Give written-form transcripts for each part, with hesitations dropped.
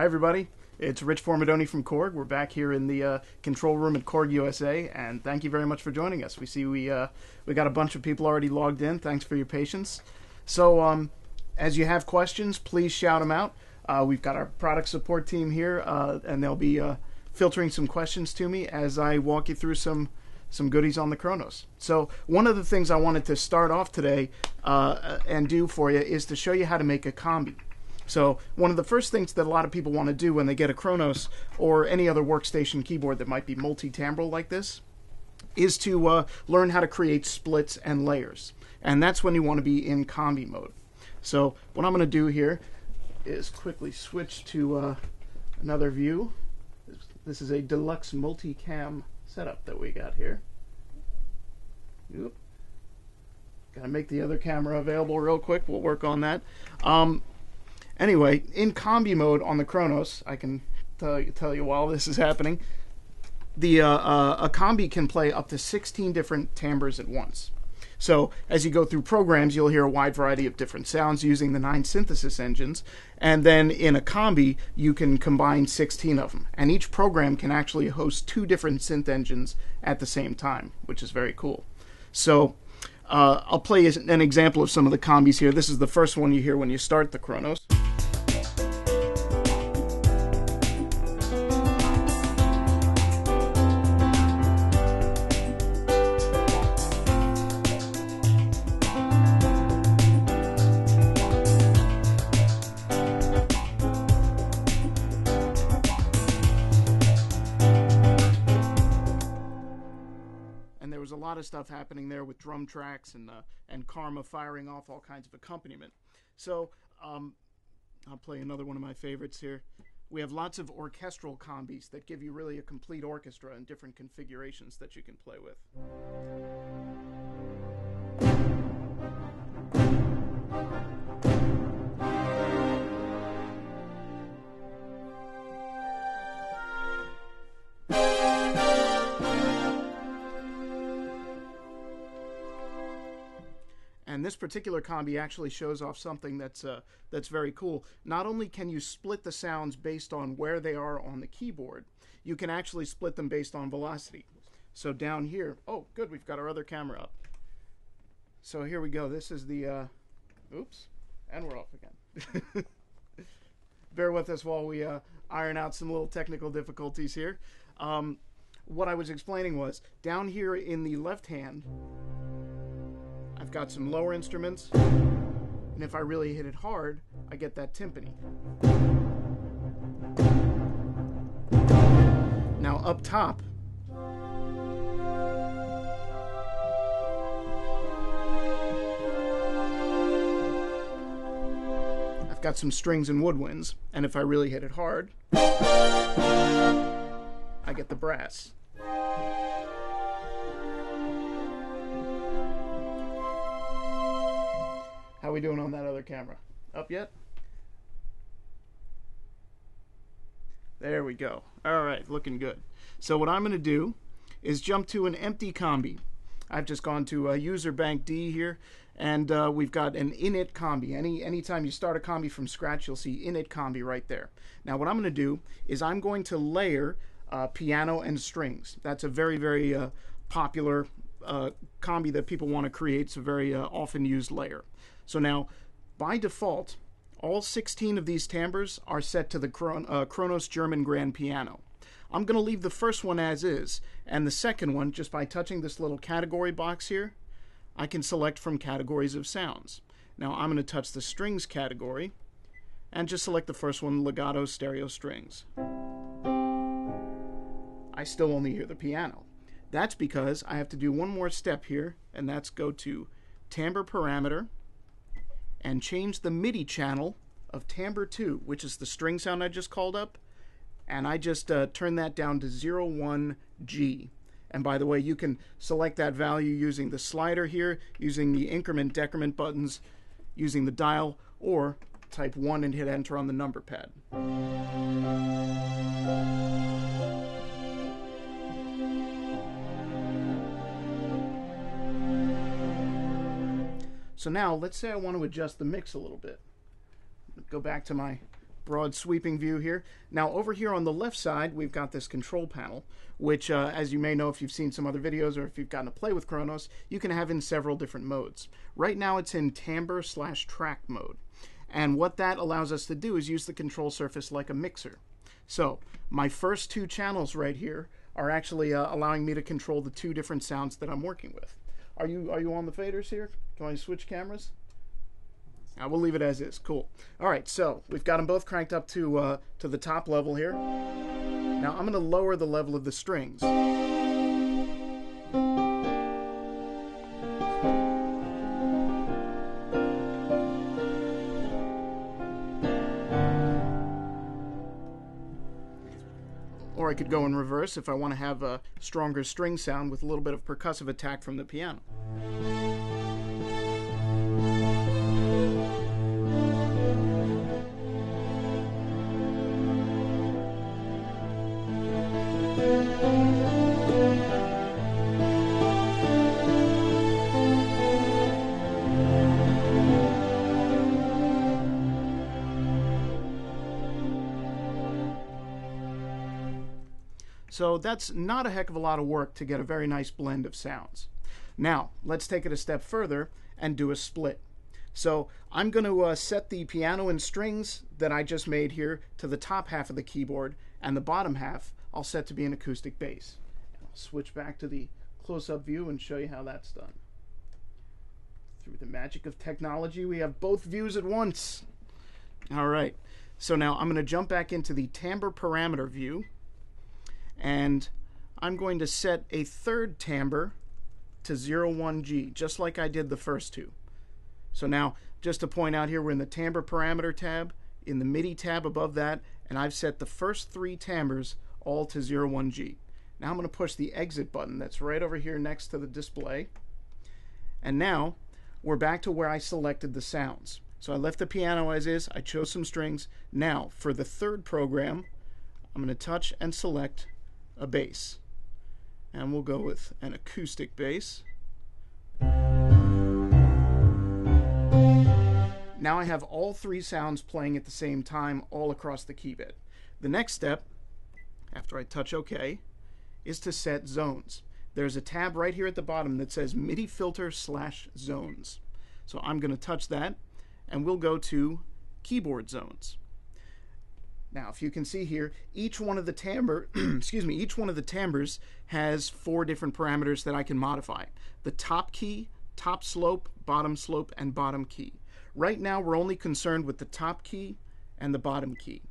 Hi everybody, it's Rich Formidoni from Korg. We're back here in the control room at Korg USA, and thank you very much for joining us. We see we got a bunch of people already logged in. Thanks for your patience. So as you have questions, please shout them out. We've got our product support team here, and they'll be filtering some questions to me as I walk you through some goodies on the Kronos. So one of the things I wanted to start off today and do for you is to show you how to make a combi. So one of the first things that a lot of people want to do when they get a Kronos or any other workstation keyboard that might be multi-timbral like this is to learn how to create splits and layers. And that's when you want to be in combi mode. So what I'm going to do here is quickly switch to another view. This is a deluxe multicam setup that we got here. Oop. Got to make the other camera available real quick. We'll work on that. Anyway, in combi mode on the Kronos, I can tell you while this is happening, the a combi can play up to 16 different timbres at once. So as you go through programs, you'll hear a wide variety of different sounds using the 9 synthesis engines. And then in a combi, you can combine 16 of them. And each program can actually host 2 different synth engines at the same time, which is very cool. So I'll play an example of some of the combis here. This is the first one you hear when you start the Kronos. Of stuff happening there with drum tracks and Karma firing off all kinds of accompaniment. So I'll play another one of my favorites here. We have lots of orchestral combis that give you really a complete orchestra and different configurations that you can play with. And this particular combi actually shows off something that's very cool. Not only can you split the sounds based on where they are on the keyboard, you can actually split them based on velocity. So down here, oh good, we've got our other camera up. So here we go. This is the, oops, and we're off again. Bear with us while we iron out some little technical difficulties here. What I was explaining was down here in the left hand, I've got some lower instruments, and if I really hit it hard, I get that timpani. Now up top, I've got some strings and woodwinds, and if I really hit it hard, I get the brass. How we doing on that other camera? Up yet? There we go. All right, looking good. So what I'm going to do is jump to an empty combi. I've just gone to user bank D here, and we've got an init combi. Anytime you start a combi from scratch, you'll see init combi right there. Now what I'm going to do is I'm going to layer piano and strings. That's a very, very popular combi that people want to create. It's a very often used layer. So now, by default, all 16 of these timbres are set to the Kronos German Grand Piano. I'm going to leave the first one as is, and the second one, just by touching this little category box here, I can select from categories of sounds. Now I'm going to touch the strings category, and just select the first one, legato stereo strings. I still only hear the piano. That's because I have to do one more step here, and that's go to timbre parameter, and change the MIDI channel of timbre 2, which is the string sound I just called up, and I just turn that down to 01G. And by the way, you can select that value using the slider here, using the increment decrement buttons, using the dial, or type 1 and hit enter on the number pad. So now, let's say I want to adjust the mix a little bit. Go back to my broad sweeping view here. Now over here on the left side, we've got this control panel, which as you may know if you've seen some other videos or if you've gotten to play with Kronos, you can have in several different modes. Right now it's in timbre / track mode. And what that allows us to do is use the control surface like a mixer. So my first two channels right here are actually allowing me to control the two different sounds that I'm working with. Are you on the faders here? Can I switch cameras? I will leave it as is. Cool. All right, so we've got them both cranked up to the top level here. Now I'm going to lower the level of the strings. Or I could go in reverse if I want to have a stronger string sound with a little bit of percussive attack from the piano. So that's not a heck of a lot of work to get a very nice blend of sounds. Now, let's take it a step further and do a split. So I'm going to set the piano and strings that I just made here to the top half of the keyboard, and the bottom half I'll set to be an acoustic bass. I'll switch back to the close-up view and show you how that's done. Through the magic of technology, we have both views at once. All right, so now I'm going to jump back into the timbre parameter view, and I'm going to set a third timbre to 01G, just like I did the first two. So now, just to point out here, we're in the timbre parameter tab, in the MIDI tab above that, and I've set the first three timbres all to 01G. Now I'm going to push the exit button that's right over here next to the display. And now, we're back to where I selected the sounds. So I left the piano as is, I chose some strings. Now, for the third program, I'm going to touch and select a bass, and we'll go with an acoustic bass. Now I have all three sounds playing at the same time all across the key bit. The next step, after I touch OK, is to set zones. There's a tab right here at the bottom that says MIDI filter / zones. So I'm going to touch that, and we'll go to keyboard zones. Now, if you can see here, each one of the timbres has four different parameters that I can modify. The top key, top slope, and bottom key. Right now, we're only concerned with the top key and the bottom key.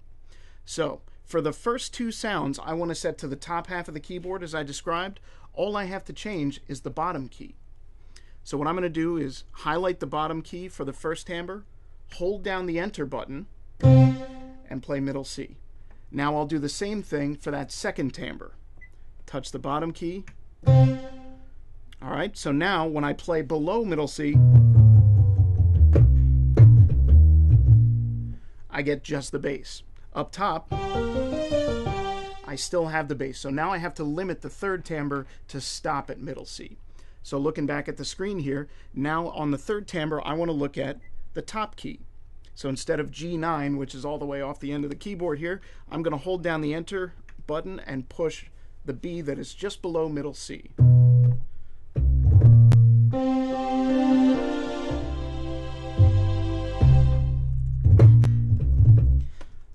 So, for the first two sounds, I want to set to the top half of the keyboard, as I described. All I have to change is the bottom key. So what I'm going to do is highlight the bottom key for the first timbre, hold down the Enter button, and play middle C. Now I'll do the same thing for that second timbre. Touch the bottom key. All right, so now when I play below middle C, I get just the bass. Up top, I still have the bass. So now I have to limit the third timbre to stop at middle C. So looking back at the screen here, now on the third timbre, I want to look at the top key. So instead of G9, which is all the way off the end of the keyboard here, I'm going to hold down the Enter button and push the B that is just below middle C.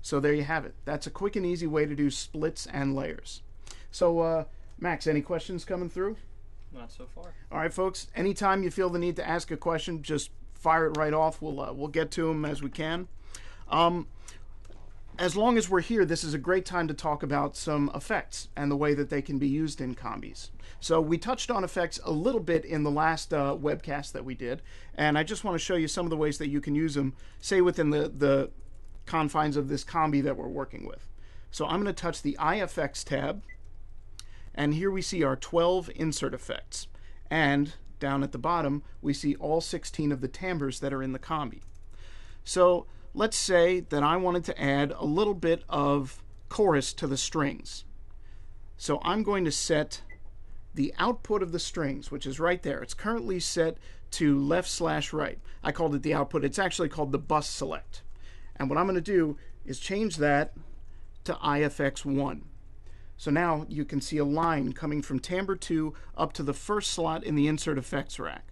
So there you have it. That's a quick and easy way to do splits and layers. So Max, any questions coming through? Not so far. All right, folks, anytime you feel the need to ask a question, just fire it right off. We'll get to them as we can. As long as we're here, this is a great time to talk about some effects and the way that they can be used in combis. So we touched on effects a little bit in the last webcast that we did, and I just want to show you some of the ways that you can use them, say within the confines of this combi that we're working with. So I'm going to touch the iFX tab, and here we see our 12 insert effects. And down at the bottom, we see all 16 of the timbres that are in the combi. So let's say that I wanted to add a little bit of chorus to the strings. So I'm going to set the output of the strings, which is right there. It's currently set to left / right. I called it the output. It's actually called the bus select. And what I'm going to do is change that to iFX1. So now you can see a line coming from timbre 2 up to the first slot in the insert effects rack.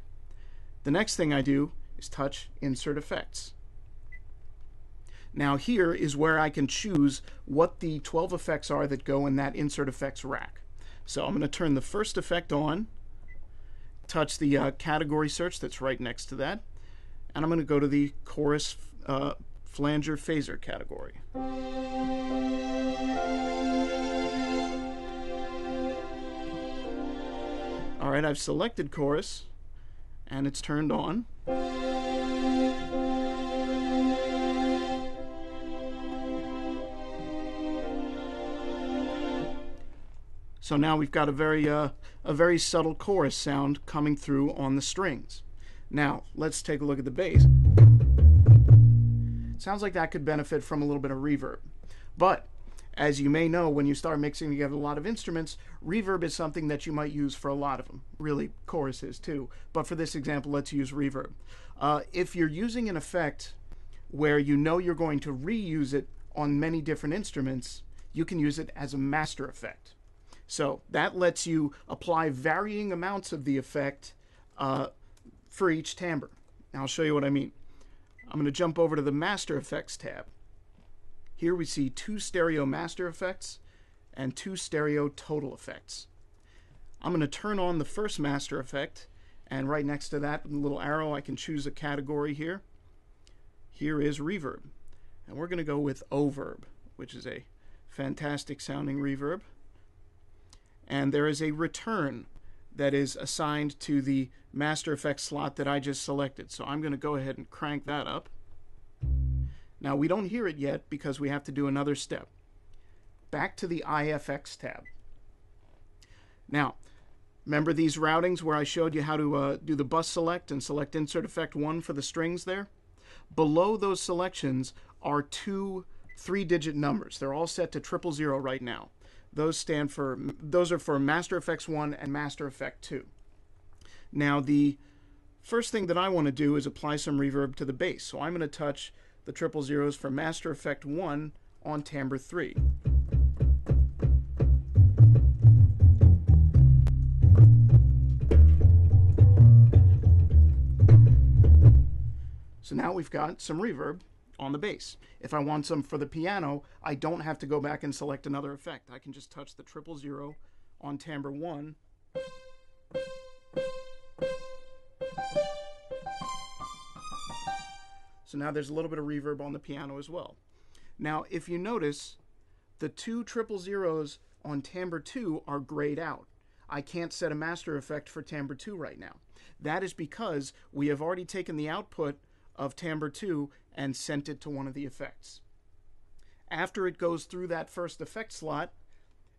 The next thing I do is touch insert effects. Now here is where I can choose what the 12 effects are that go in that insert effects rack. So I'm going to turn the first effect on, touch the category search that's right next to that, and I'm going to go to the chorus flanger phaser category. All right, I've selected chorus and it's turned on. So now we've got a very subtle chorus sound coming through on the strings. Now let's take a look at the bass. It sounds like that could benefit from a little bit of reverb. But as you may know, when you start mixing together a lot of instruments, reverb is something that you might use for a lot of them. Really, choruses too. But for this example, let's use reverb. If you're using an effect where you know you're going to reuse it on many different instruments, you can use it as a master effect. So that lets you apply varying amounts of the effect for each timbre. Now I'll show you what I mean. I'm going to jump over to the Master Effects tab. Here we see 2 stereo master effects and 2 stereo total effects. I'm going to turn on the first master effect, and right next to that little arrow I can choose a category here. Here is reverb, and we're going to go with Overb, which is a fantastic sounding reverb. And there is a return that is assigned to the master effects slot that I just selected. So I'm going to go ahead and crank that up. Now we don't hear it yet because we have to do another step. Back to the iFX tab. Now, remember these routings where I showed you how to do the bus select and select insert effect 1 for the strings there? Below those selections are 2 3-digit numbers. They're all set to 000 right now. Those are for Master Effects 1 and Master Effect 2. Now the first thing that I want to do is apply some reverb to the bass. So I'm going to touch the 000s for Master Effect 1 on timbre 3. So now we've got some reverb on the bass. If I want some for the piano, I don't have to go back and select another effect. I can just touch the 000 on timbre 1. So now there's a little bit of reverb on the piano as well. Now, if you notice, the 2 000s on timbre 2 are grayed out. I can't set a master effect for timbre 2 right now. That is because we have already taken the output of timbre 2 and sent it to one of the effects. After it goes through that first effect slot,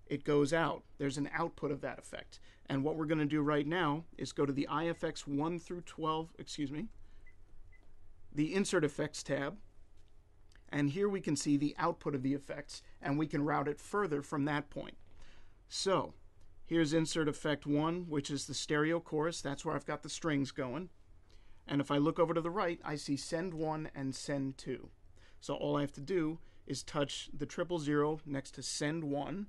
it goes out. There's an output of that effect. And what we're going to do right now is go to the iFX 1 through 12, excuse me, the Insert Effects tab, and here we can see the output of the effects, and we can route it further from that point. So here's Insert Effect 1, which is the stereo chorus. That's where I've got the strings going. And if I look over to the right, I see send 1 and send 2. So all I have to do is touch the 000 next to send 1.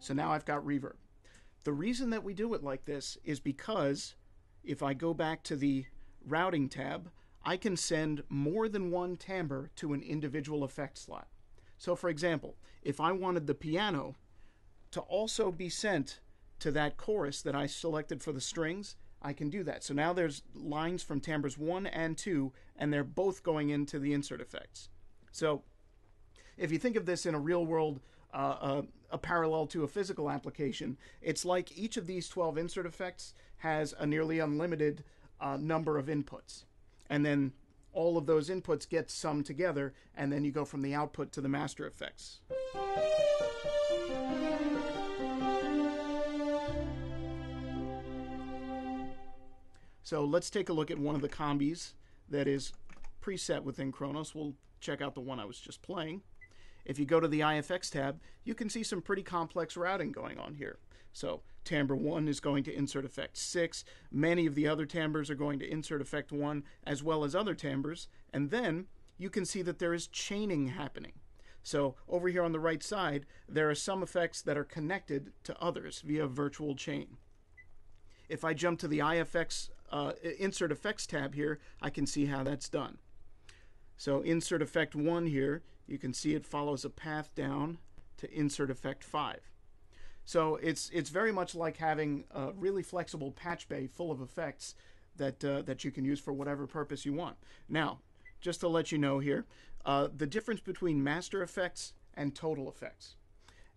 So now I've got reverb. The reason that we do it like this is because if I go back to the routing tab, I can send more than one timbre to an individual effect slot. So for example, if I wanted the piano to also be sent to that chorus that I selected for the strings, I can do that. So now there's lines from timbres 1 and 2, and they're both going into the insert effects. So if you think of this in a real world, a parallel to a physical application, it's like each of these 12 insert effects has a nearly unlimited number of inputs. And then all of those inputs get summed together, and then you go from the output to the master effects. So let's take a look at one of the combis that is preset within Kronos. We'll check out the one I was just playing. If you go to the iFX tab, you can see some pretty complex routing going on here. So timbre 1 is going to insert effect 6. Many of the other timbres are going to insert effect 1, as well as other timbres. And then you can see that there is chaining happening. So over here on the right side, there are some effects that are connected to others via virtual chain. If I jump to the iFX Insert Effects tab here, I can see how that's done. So Insert Effect 1 here, you can see it follows a path down to Insert Effect 5. So it's very much like having a really flexible patch bay full of effects that, that you can use for whatever purpose you want. Now, just to let you know here, the difference between master effects and total effects.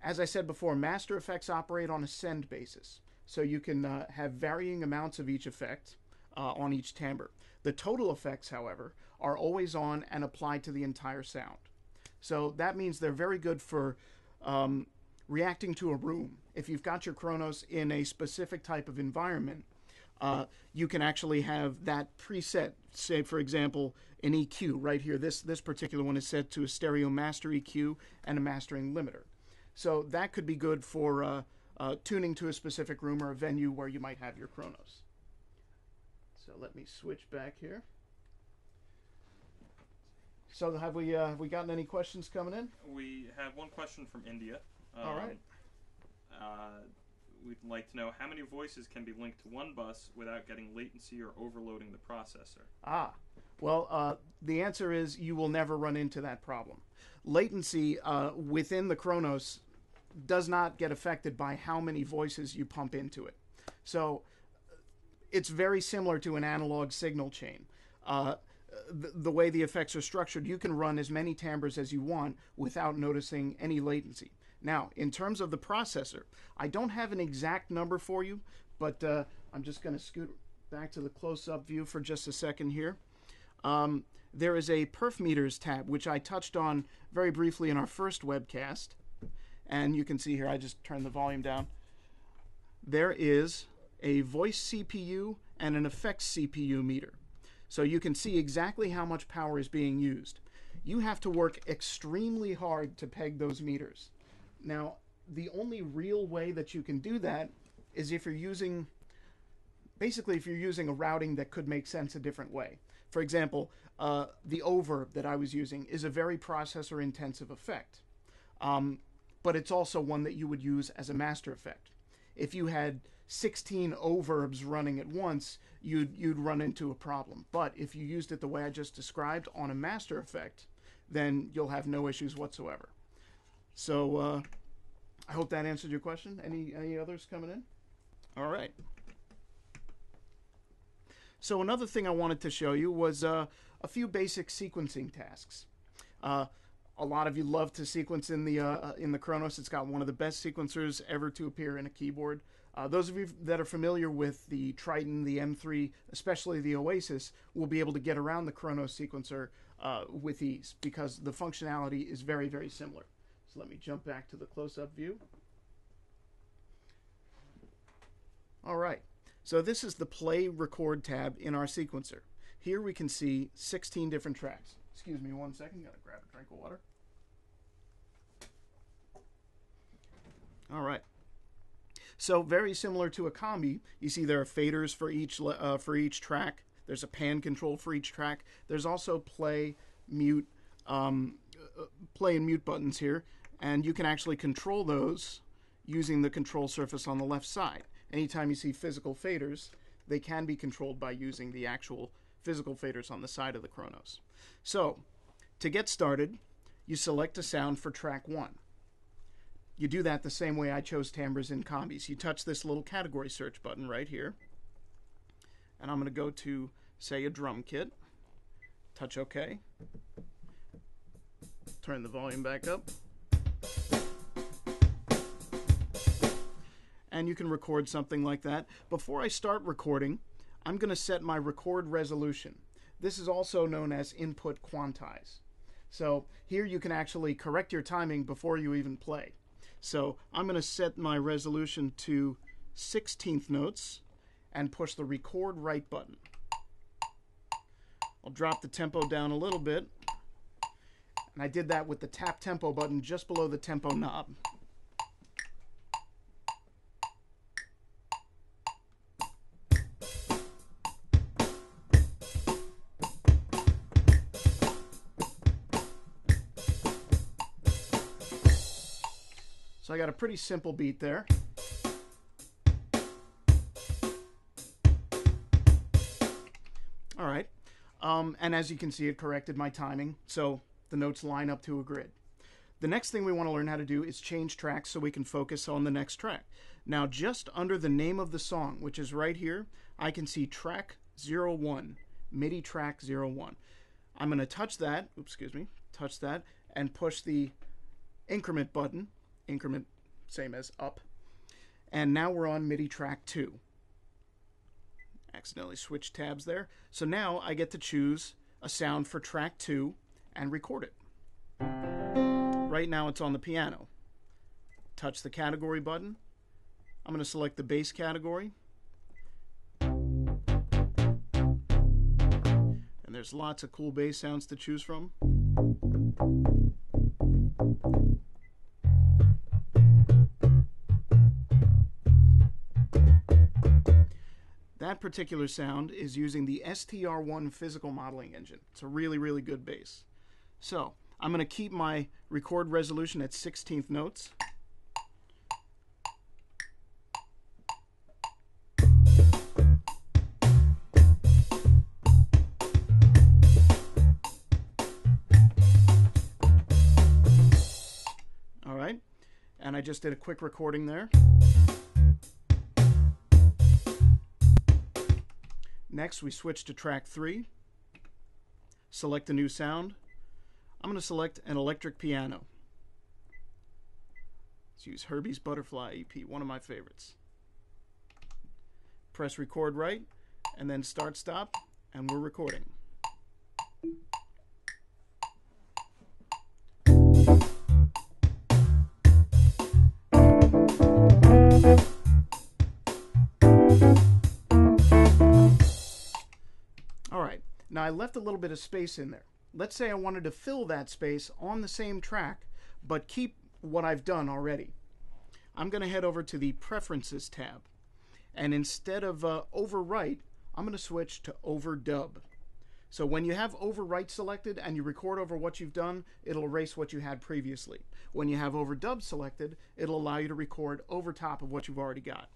As I said before, master effects operate on a send basis. So you can have varying amounts of each effect on each timbre. The total effects, however, are always on and applied to the entire sound. So that means they're very good for reacting to a room. If you've got your Kronos in a specific type of environment, you can actually have that preset, say for example, an EQ right here. This particular one is set to a stereo master EQ and a mastering limiter. So that could be good for tuning to a specific room or a venue where you might have your Kronos. So let me switch back here. So have we gotten any questions coming in? We have one question from India. All right. We'd like to know how many voices can be linked to one bus without getting latency or overloading the processor. Ah, well, the answer is you will never run into that problem. Latency within the Kronos does not get affected by how many voices you pump into it. So it's very similar to an analog signal chain. The way the effects are structured, you can run as many timbres as you want without noticing any latency. Now, in terms of the processor, I don't have an exact number for you, but I'm just going to scoot back to the close-up view for just a second here. There is a perf meters tab, which I touched on very briefly in our first webcast. And you can see here, I just turned the volume down. There is a voice CPU and an effects CPU meter. So you can see exactly how much power is being used. You have to work extremely hard to peg those meters. Now, the only real way that you can do that is if you're using, basically if you're using a routing that could make sense a different way. For example, the overb that I was using is a very processor intensive effect. But it's also one that you would use as a master effect. If you had 16 overbs running at once, you'd run into a problem. But if you used it the way I just described on a master effect, then you'll have no issues whatsoever. So I hope that answered your question. Any others coming in? All right. So another thing I wanted to show you was a few basic sequencing tasks. A lot of you love to sequence in the Kronos. It's got one of the best sequencers ever to appear in a keyboard. Those of you that are familiar with the Triton, the M3, especially the Oasis, will be able to get around the Kronos sequencer with ease because the functionality is very, very similar. So let me jump back to the close-up view. All right. So this is the Play Record tab in our sequencer. Here we can see 16 different tracks. Excuse me one second, gotta grab a drink of water. All right. So very similar to a combi, you see there are faders for each track. There's a pan control for each track. There's also play, mute, play and mute buttons here, and you can actually control those using the control surface on the left side. Anytime you see physical faders, they can be controlled by using the actual physical faders on the side of the Kronos. So, to get started, you select a sound for track 1. You do that the same way I chose timbres in combis. You touch this little category search button right here, and I'm going to go to, say, a drum kit. Touch OK. Turn the volume back up. And you can record something like that. Before I start recording, I'm going to set my record resolution. This is also known as input quantize. So here you can actually correct your timing before you even play. So I'm going to set my resolution to 16th notes and push the record right button. I'll drop the tempo down a little bit And I did that with the tap tempo button just below the tempo knob. So I got a pretty simple beat there. All right. And as you can see, it corrected my timing, so the notes line up to a grid. The next thing we want to learn how to do is change tracks so we can focus on the next track. Now, just under the name of the song, which is right here, I can see track 01, MIDI track 01. I'm going to touch that, oops, excuse me, touch that, and push the increment button, increment, same as up, and now we're on MIDI track 2. Accidentally switched tabs there. So now I get to choose a sound for track 2 and record it. Right now it's on the piano. Touch the category button. I'm going to select the bass category. And there's lots of cool bass sounds to choose from. That particular sound is using the STR1 physical modeling engine. It's a really, really good bass. So I'm going to keep my record resolution at 16th notes. All right. And I just did a quick recording there. Next, we switch to track 3, select a new sound. I'm going to select an electric piano. Let's use Herbie's Butterfly EP, one of my favorites. Press record right, and then start, stop, and we're recording. Now, I left a little bit of space in there. Let's say I wanted to fill that space on the same track, but keep what I've done already. I'm going to head over to the Preferences tab. And instead of Overwrite, I'm going to switch to Overdub. So when you have Overwrite selected and you record over what you've done, it'll erase what you had previously. When you have Overdub selected, it'll allow you to record over top of what you've already got.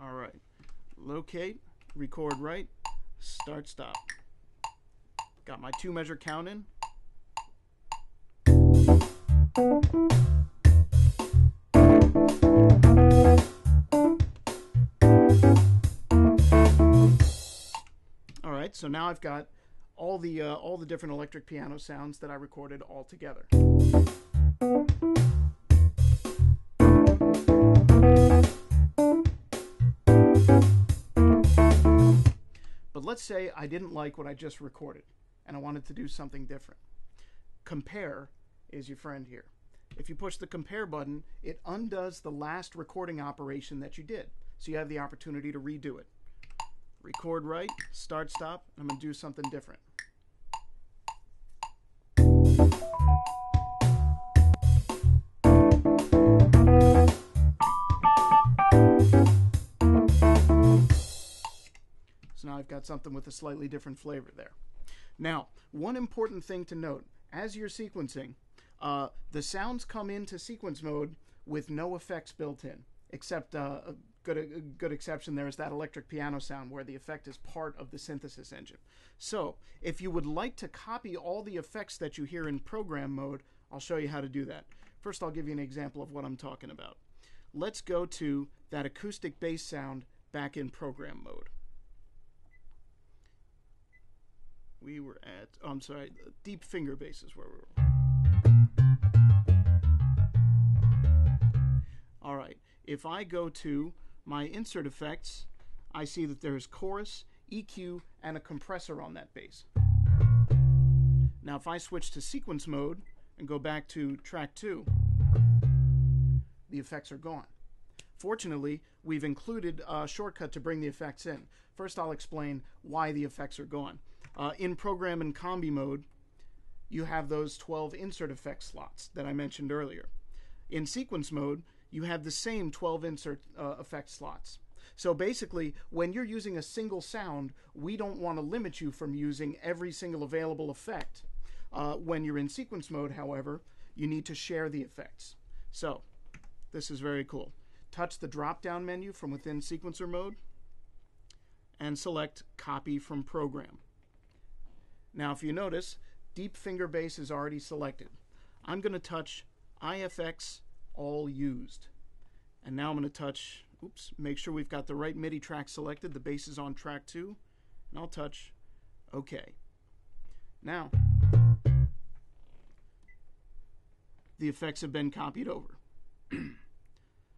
All right. Locate, record right. Start, stop. Got my 2-measure count in. All right, so now I've got all the different electric piano sounds that I recorded all together. Let's say I didn't like what I just recorded and I wanted to do something different. Compare is your friend here. If you push the compare button, it undoes the last recording operation that you did. So you have the opportunity to redo it. Record right, start, stop, and I'm going to do something different. Now I've got something with a slightly different flavor there. Now, one important thing to note, as you're sequencing, the sounds come into sequence mode with no effects built in, except a good exception there is that electric piano sound where the effect is part of the synthesis engine. So if you would like to copy all the effects that you hear in program mode, I'll show you how to do that. First, I'll give you an example of what I'm talking about. Let's go to that acoustic bass sound back in program mode. We were at, oh, I'm sorry, deep finger bass is where we were. All right, if I go to my insert effects, I see that there's chorus, EQ, and a compressor on that bass. Now, if I switch to sequence mode and go back to track 2, the effects are gone. Fortunately, we've included a shortcut to bring the effects in. First, I'll explain why the effects are gone. In program and combi mode, you have those 12 insert effect slots that I mentioned earlier. In sequence mode, you have the same 12 insert effect slots. So basically, when you're using a single sound, we don't want to limit you from using every single available effect. When you're in sequence mode, however, you need to share the effects. So this is very cool. Touch the drop-down menu from within sequencer mode and select Copy from Program. Now, if you notice, Deep Finger Bass is already selected. I'm going to touch iFX All Used. And now I'm going to touch, oops, make sure we've got the right MIDI track selected. The bass is on track 2. And I'll touch OK. Now, the effects have been copied over.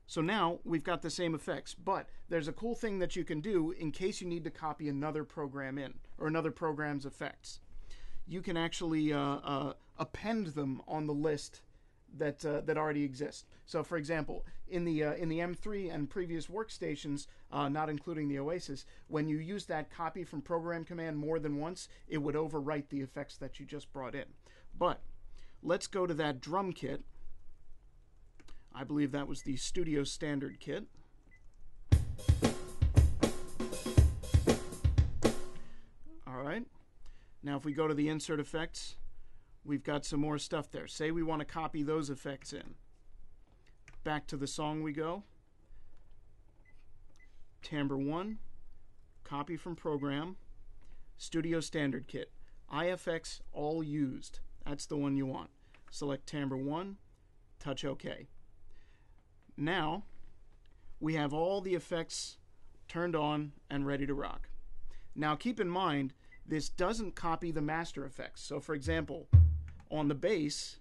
So now we've got the same effects, but there's a cool thing that you can do in case you need to copy another program in, or another program's effects. You can actually append them on the list that, that already exists. So for example, in the M3 and previous workstations, not including the Oasis, when you use that copy from program command more than once, it would overwrite the effects that you just brought in. But let's go to that drum kit. I believe that was the Studio Standard kit. All right. Now if we go to the insert effects, we've got some more stuff there. Say we want to copy those effects in. Back to the song we go. Timbre 1, Copy from Program, Studio Standard kit, iFX All Used. That's the one you want. Select Timbre 1, touch OK. Now we have all the effects turned on and ready to rock. Now keep in mind, this doesn't copy the master effects. So for example, on the bass,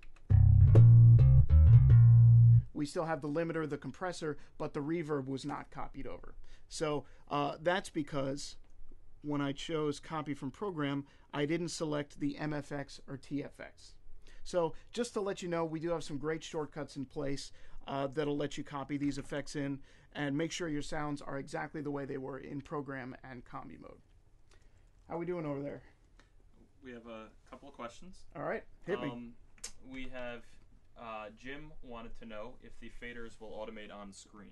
we still have the limiter, the compressor, but the reverb was not copied over. So that's because when I chose copy from program, I didn't select the MFX or TFX. So just to let you know, we do have some great shortcuts in place that'll let you copy these effects in and make sure your sounds are exactly the way they were in program and combi mode. How we doing over there? We have a couple of questions. All right, hit me. We have Jim wanted to know if the faders will automate on screen.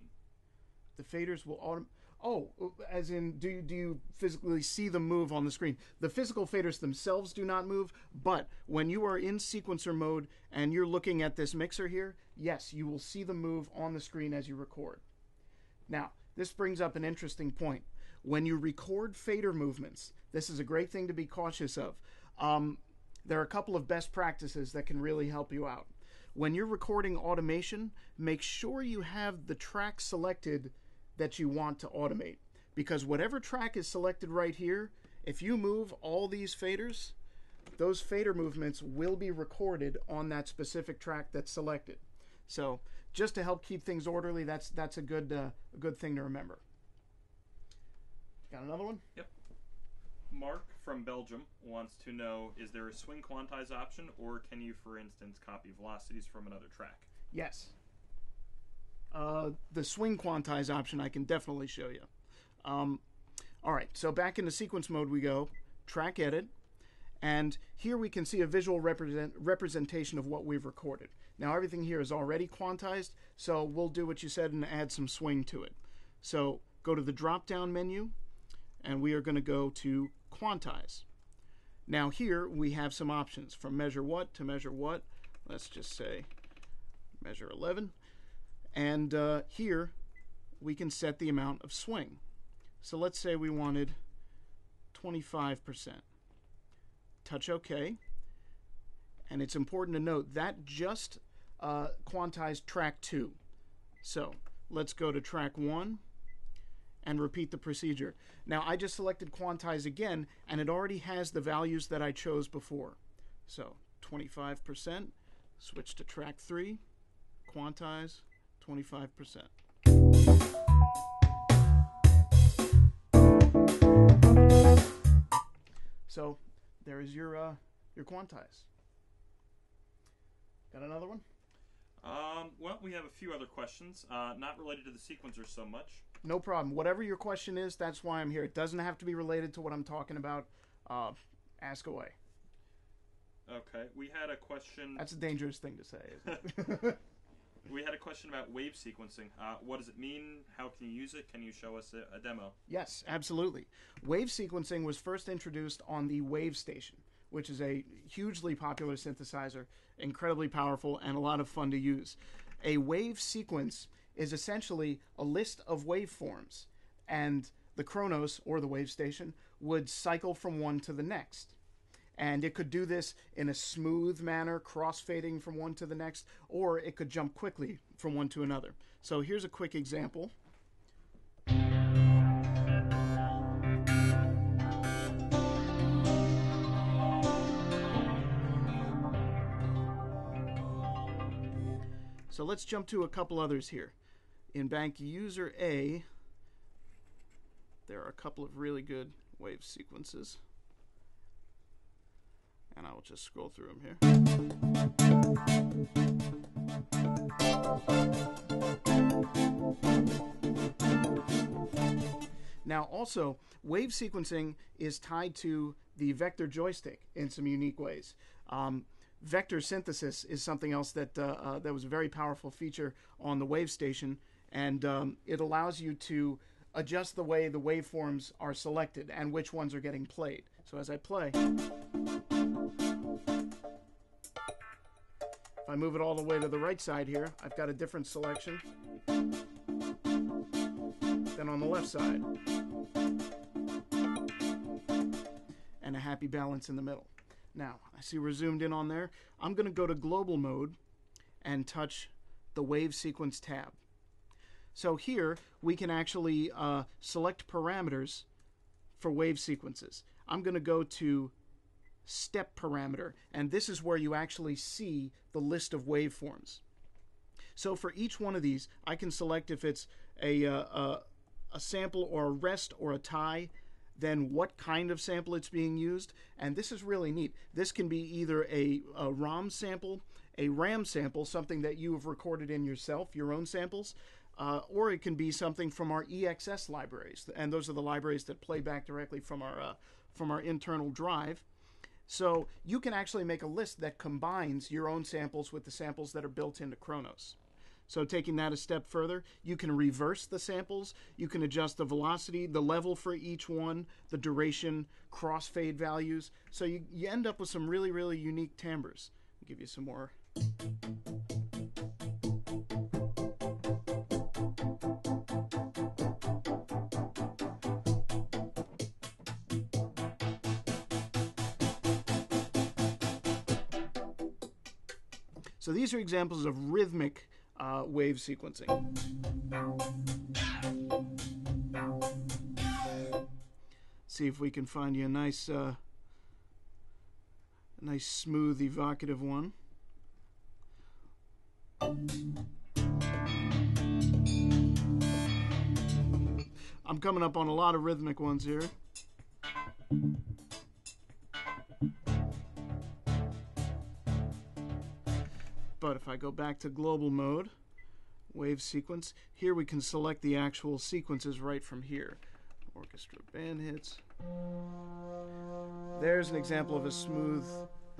The faders will automate. Oh, as in, do you physically see them move on the screen? The physical faders themselves do not move, but when you are in sequencer mode and you're looking at this mixer here, yes, you will see them move on the screen as you record. Now, this brings up an interesting point. When you record fader movements, this is a great thing to be cautious of. There are a couple of best practices that can really help you out. When you're recording automation, make sure you have the track selected that you want to automate, because whatever track is selected right here, if you move all these faders, those fader movements will be recorded on that specific track that's selected. So just to help keep things orderly, that's a good thing to remember. Got another one? Yep. Mark from Belgium wants to know, is there a swing quantize option, or can you, for instance, copy velocities from another track? Yes. The swing quantize option I can definitely show you. All right, so back into sequence mode we go, track edit, and here we can see a visual representation of what we've recorded. Now everything here is already quantized, so we'll do what you said and add some swing to it. So go to the drop-down menu, and we are going to go to quantize. Now here we have some options from measure what to measure what. Let's just say measure 11. And here we can set the amount of swing. So let's say we wanted 25%. Touch OK. And it's important to note that just quantized track 2. So let's go to track 1 and repeat the procedure. Now I just selected quantize again, and it already has the values that I chose before. So 25%, switch to track 3, quantize, 25%. So there is your quantize. Got another one? Well, we have a few other questions, not related to the sequencer so much. No problem. Whatever your question is, that's why I'm here. It doesn't have to be related to what I'm talking about. Ask away. Okay, we had a question. That's a dangerous thing to say, isn't it? We had a question about wave sequencing. What does it mean? How can you use it? Can you show us a demo? Yes, absolutely. Wave sequencing was first introduced on the Wave Station, which is a hugely popular synthesizer, incredibly powerful, and a lot of fun to use. A wave sequence is essentially a list of waveforms, and the Kronos, or the Wave Station, would cycle from one to the next. And it could do this in a smooth manner, cross-fading from one to the next, or it could jump quickly from one to another. So here's a quick example. So let's jump to a couple others here. In bank user A, there are a couple of really good wave sequences. And I will just scroll through them here. Now also, wave sequencing is tied to the vector joystick in some unique ways. Vector synthesis is something else that, that was a very powerful feature on the Wave Station, and it allows you to adjust the way the waveforms are selected and which ones are getting played. So as I play, if I move it all the way to the right side here, I've got a different selection than on the left side. And a happy balance in the middle. Now, I see we're zoomed in on there. I'm going to go to global mode and touch the wave sequence tab. So here, we can actually select parameters for wave sequences. I'm going to go to step parameter, and this is where you actually see the list of waveforms. So for each one of these, I can select if it's a sample or a rest or a tie, then what kind of sample it's being used, and this is really neat. This can be either a ROM sample, a RAM sample, something that you have recorded in yourself, your own samples, or it can be something from our EXS libraries, and those are the libraries that play back directly from our internal drive. So you can actually make a list that combines your own samples with the samples that are built into Kronos. So taking that a step further, you can reverse the samples, you can adjust the velocity, the level for each one, the duration, crossfade values. So you end up with some really, really unique timbres. I'll give you some more. So these are examples of rhythmic wave sequencing. See if we can find you a nice smooth, evocative one. I'm coming up on a lot of rhythmic ones here. But if I go back to global mode, wave sequence, here we can select the actual sequences right from here. Orchestra band hits. There's an example of a smooth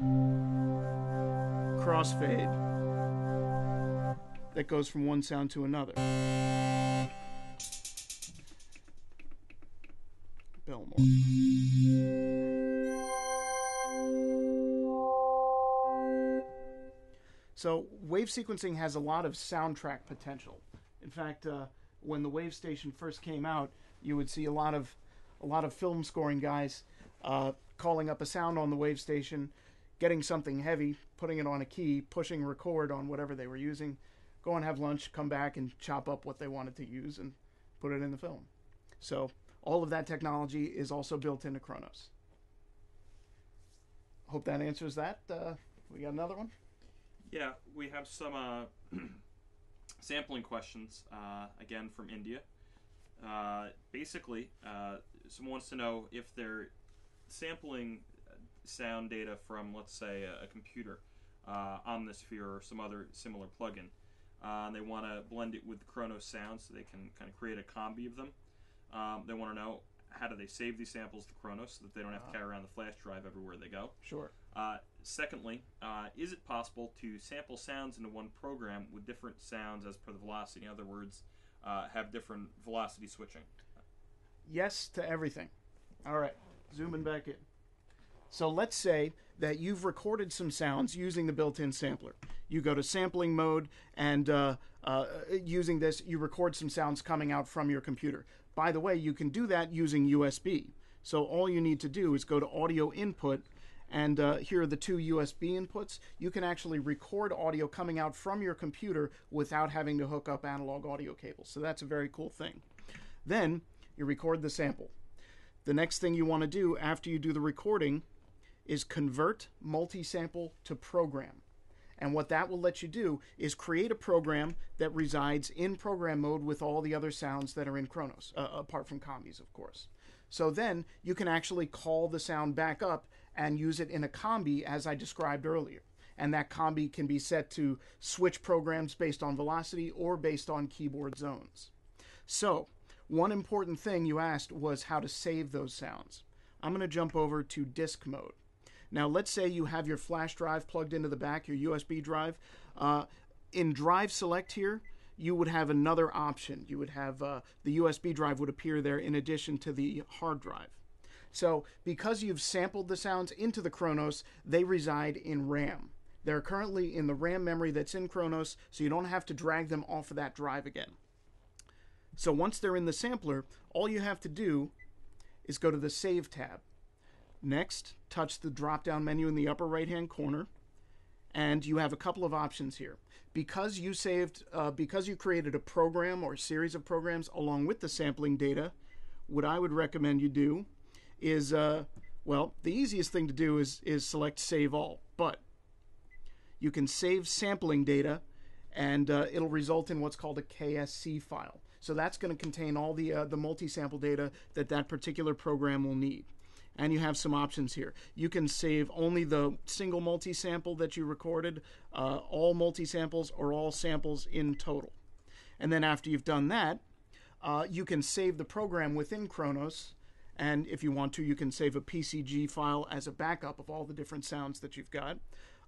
crossfade that goes from one sound to another. Belmore. So wave sequencing has a lot of soundtrack potential. In fact, when the Wave Station first came out, you would see a lot of film scoring guys calling up a sound on the Wave Station, getting something heavy, putting it on a key, pushing record on whatever they were using, go and have lunch, come back and chop up what they wanted to use and put it in the film. So all of that technology is also built into Kronos. Hope that answers that. We got another one? Yeah, we have some sampling questions, again, from India. Basically, someone wants to know if they're sampling sound data from, let's say, a computer, Omnisphere or some other similar plugin, and they want to blend it with Kronos sound so they can kind of create a combi of them. They want to know, how do they save these samples to Kronos so that they don't have to carry around the flash drive everywhere they go? Sure. Secondly, is it possible to sample sounds into one program with different sounds as per the velocity? In other words, have different velocity switching? Yes to everything. All right, zooming back in. So let's say that you've recorded some sounds using the built-in sampler. You go to sampling mode, and using this, you record some sounds coming out from your computer. By the way, you can do that using USB. So all you need to do is go to audio input, and here are the two USB inputs. You can actually record audio coming out from your computer without having to hook up analog audio cables. So that's a very cool thing. Then you record the sample. The next thing you want to do after you do the recording is convert multi-sample to program. And what that will let you do is create a program that resides in program mode with all the other sounds that are in Kronos, apart from commies, of course. So then you can actually call the sound back up and use it in a combi, as I described earlier. And that combi can be set to switch programs based on velocity or based on keyboard zones. So one important thing you asked was how to save those sounds. I'm going to jump over to disk mode. Now, let's say you have your flash drive plugged into the back, your USB drive. In drive select here, you would have another option. You would have the USB drive would appear there in addition to the hard drive. So because you've sampled the sounds into the Kronos, they reside in RAM. They're currently in the RAM memory that's in Kronos, so you don't have to drag them off of that drive again. So once they're in the sampler, all you have to do is go to the Save tab. Next, touch the drop-down menu in the upper right-hand corner, and you have a couple of options here. Because you saved, because you created a program or a series of programs along with the sampling data, what I would recommend you do is, well, the easiest thing to do is select Save All, but you can save sampling data, and it'll result in what's called a KSC file. So that's going to contain all the multi-sample data that that particular program will need. And you have some options here. You can save only the single multi-sample that you recorded, all multi-samples, or all samples in total. And then after you've done that, you can save the program within Kronos. And if you want to, you can save a PCG file as a backup of all the different sounds that you've got.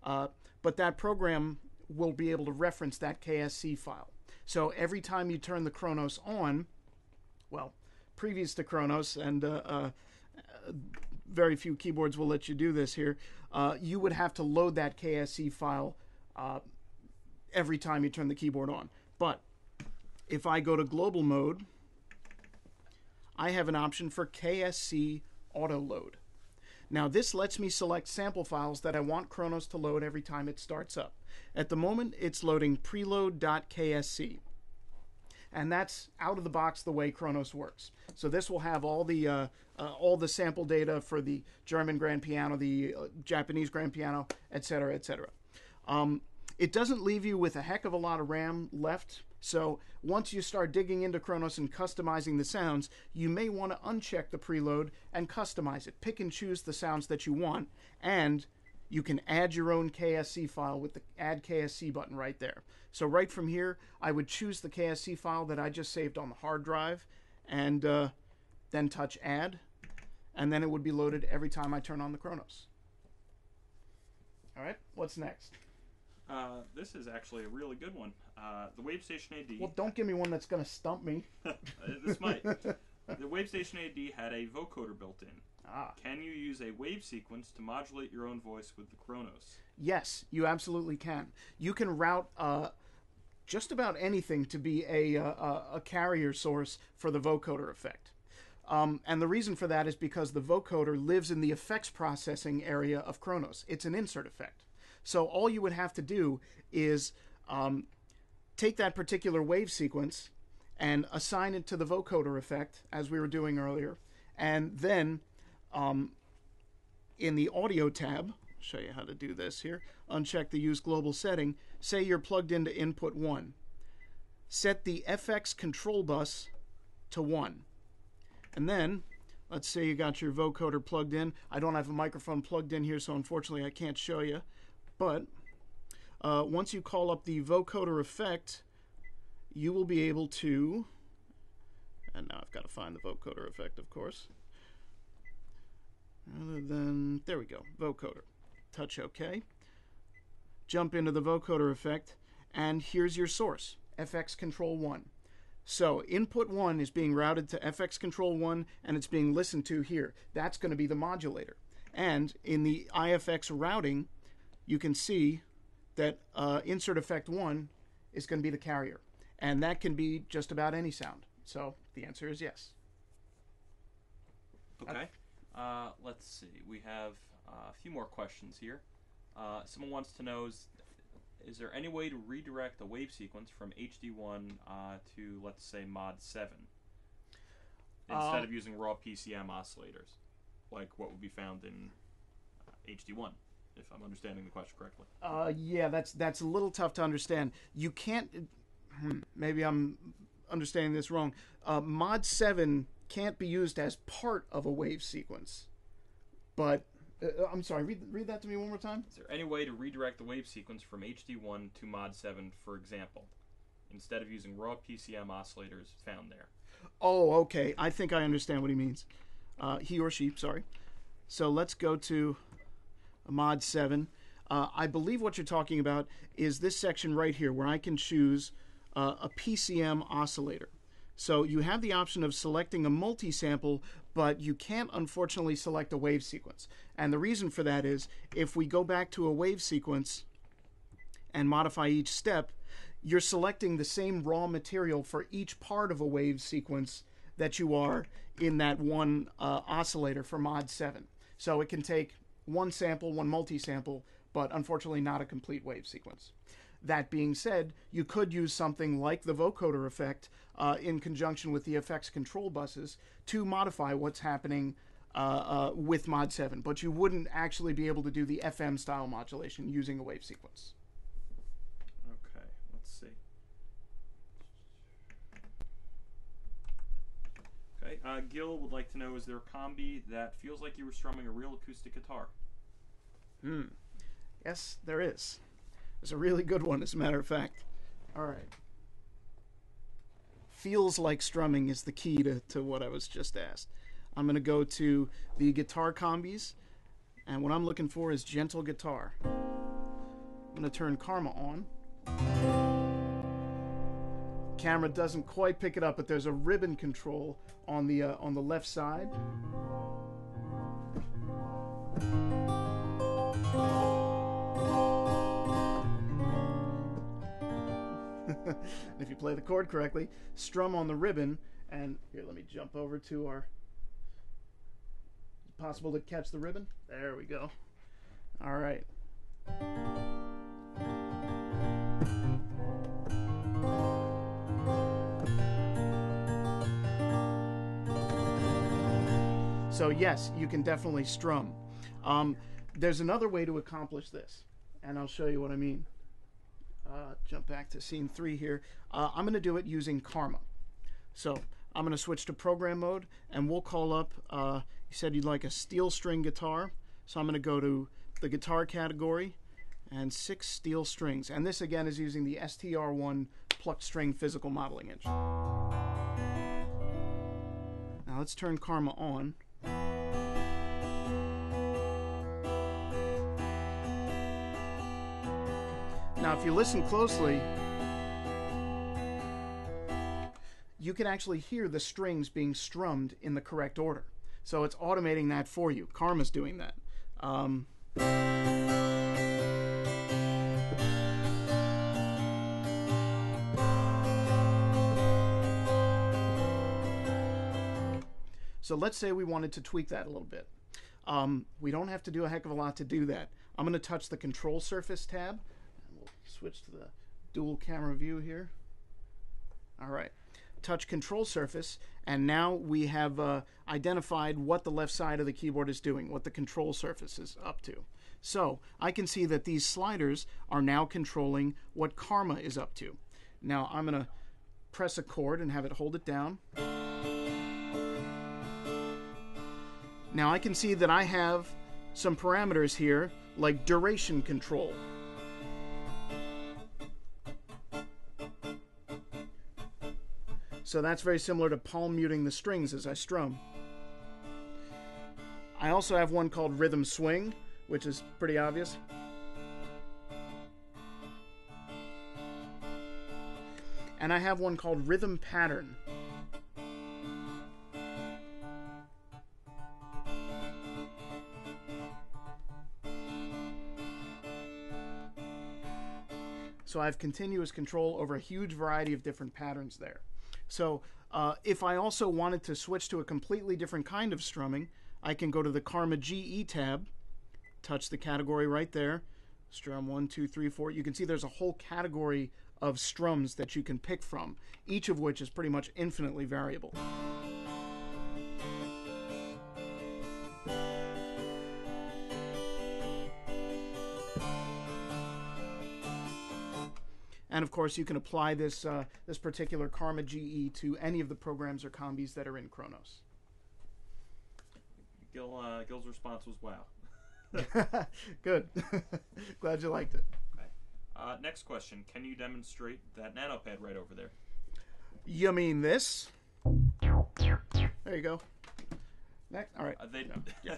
But that program will be able to reference that KSC file. So every time you turn the Kronos on, well, previous to Kronos, and very few keyboards will let you do this here, you would have to load that KSC file every time you turn the keyboard on. But if I go to global mode, I have an option for KSC auto load. Now this lets me select sample files that I want Kronos to load every time it starts up. At the moment it's loading preload.ksc. And that's out of the box the way Kronos works. So this will have all the sample data for the German grand piano, the Japanese grand piano, etc., etc. It doesn't leave you with a heck of a lot of RAM left. So once you start digging into Kronos and customizing the sounds, you may want to uncheck the preload and customize it. Pick and choose the sounds that you want, and you can add your own KSC file with the Add KSC button right there. So right from here, I would choose the KSC file that I just saved on the hard drive, and then touch Add, and then it would be loaded every time I turn on the Kronos. All right, what's next? This is actually a really good one. The Wave Station AD... Well, don't give me one that's going to stump me. This might. The Wave Station AD had a vocoder built in. Ah. Can you use a wave sequence to modulate your own voice with the Kronos? Yes, you absolutely can. You can route just about anything to be a carrier source for the vocoder effect. And the reason for that is because the vocoder lives in the effects processing area of Kronos. It's an insert effect. So all you would have to do is take that particular wave sequence and assign it to the vocoder effect, as we were doing earlier, and then in the audio tab, I'll show you how to do this here, uncheck the use global setting, say you're plugged into input 1. Set the FX control bus to 1. And then, let's say you got your vocoder plugged in. I don't have a microphone plugged in here, so unfortunately I can't show you. But once you call up the vocoder effect, you will be able to, and now I've got to find the vocoder effect, of course. There we go, vocoder. touch OK, jump into the vocoder effect, and here's your source, FX Control 1. So input 1 is being routed to FX Control 1, and it's being listened to here. That's going to be the modulator. And in the iFX routing, you can see that insert effect 1 is going to be the carrier. And that can be just about any sound. So the answer is yes. Okay. Let's see. We have a few more questions here. Someone wants to know, is there any way to redirect the wave sequence from HD1 to, let's say, Mod 7? Instead of using raw PCM oscillators, like what would be found in HD1, if I'm understanding the question correctly. Yeah, that's a little tough to understand. You can't... Maybe I'm understanding this wrong. Mod 7 can't be used as part of a wave sequence. But... I'm sorry, read that to me one more time. Is there any way to redirect the wave sequence from HD1 to Mod 7, for example, instead of using raw PCM oscillators found there? Oh, okay. I think I understand what he means. He or she, sorry. So let's go to Mod 7. I believe what you're talking about is this section right here where I can choose a PCM oscillator. So you have the option of selecting a multi-sample, but you can't, unfortunately, select a wave sequence. And the reason for that is, if we go back to a wave sequence and modify each step, you're selecting the same raw material for each part of a wave sequence that you are in that one oscillator for Mod 7. So it can take one sample, one multi-sample, but unfortunately not a complete wave sequence. That being said, you could use something like the vocoder effect in conjunction with the FX control buses to modify what's happening with Mod 7, but you wouldn't actually be able to do the FM style modulation using a wave sequence. Okay, let's see. Okay, Gil would like to know, is there a combi that feels like you were strumming a real acoustic guitar? Yes, there is. It's a really good one, as a matter of fact. All right. Feels like strumming is the key to what I was just asked. I'm going to go to the guitar combis, and what I'm looking for is gentle guitar. I'm going to turn Karma on. Camera doesn't quite pick it up, but there's a ribbon control on the left side. If you play the chord correctly, strum on the ribbon, and here, let me jump over to our... Is it possible to catch the ribbon? There we go. All right. So yes, you can definitely strum. There's another way to accomplish this, and I'll show you what I mean. Jump back to scene 3 here. I'm going to do it using Karma. So I'm going to switch to program mode, and we'll call up, you said you'd like a steel string guitar. So I'm going to go to the guitar category and 6 steel strings. And this again is using the STR1 plucked string physical modeling engine. Now let's turn Karma on. Now, if you listen closely, you can actually hear the strings being strummed in the correct order. So it's automating that for you. Karma's doing that. So let's say we wanted to tweak that a little bit. We don't have to do a heck of a lot to do that. I'm going to touch the Control Surface tab. Switch to the dual camera view here. All right, touch Control Surface, and now we have identified what the left side of the keyboard is doing, what the control surface is up to. So I can see that these sliders are now controlling what Karma is up to. Now I'm going to press a chord and have it hold it down. Now I can see that I have some parameters here, like duration control. So that's very similar to palm muting the strings as I strum. I also have one called Rhythm Swing, which is pretty obvious. And I have one called Rhythm Pattern. So I have continuous control over a huge variety of different patterns there. So if I also wanted to switch to a completely different kind of strumming, I can go to the Karma GE tab, touch the category right there, strum 1, 2, 3, 4. You can see there's a whole category of strums that you can pick from, each of which is pretty much infinitely variable. And of course, you can apply this, this particular Karma GE to any of the programs or combis that are in Kronos. Gil's response was, wow. Good. Glad you liked it. Okay. Next question. Can you demonstrate that NanoPad right over there? You mean this? There you go. Next. All right. Yeah.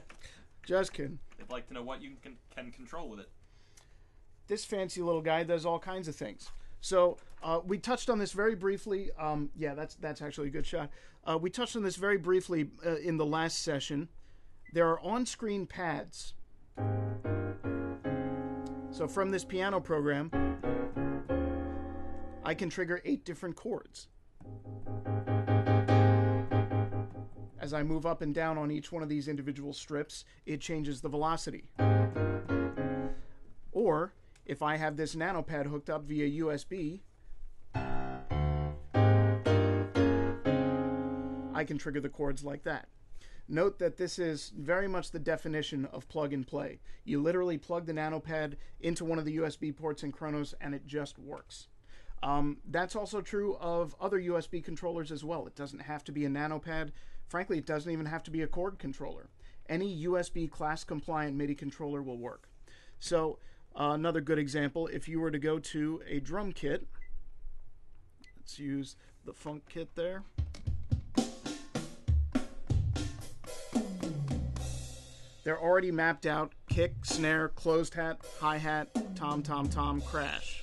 Just kidding. They'd like to know what you can control with it. This fancy little guy does all kinds of things. So we touched on this very briefly. Yeah, that's actually a good shot. We touched on this very briefly in the last session. There are on-screen pads. So from this piano program, I can trigger 8 different chords as I move up and down on each one of these individual strips. It changes the velocity. Or if I have this NanoPad hooked up via USB, I can trigger the chords like that. Note that this is very much the definition of plug and play. You literally plug the NanoPad into one of the USB ports in Kronos and it just works. That's also true of other USB controllers as well. It doesn't have to be a NanoPad. Frankly, it doesn't even have to be a Korg controller. Any USB class compliant MIDI controller will work. So another good example, if you were to go to a drum kit, let's use the funk kit there. They're already mapped out: kick, snare, closed hat, hi-hat, tom, tom, tom, crash.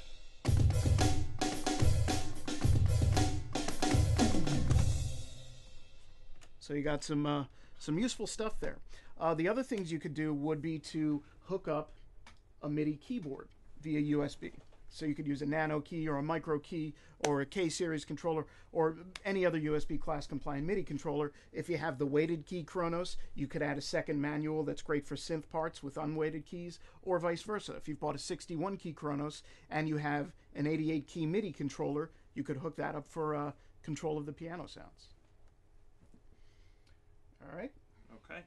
So you got some useful stuff there. The other things you could do would be to hook up a MIDI keyboard via USB. So you could use a nano key or a micro key or a K-series controller or any other USB class compliant MIDI controller. If you have the weighted key Kronos, you could add a second manual that's great for synth parts with unweighted keys, or vice versa. If you've bought a 61 key Kronos and you have an 88 key MIDI controller, you could hook that up for control of the piano sounds. All right. Okay.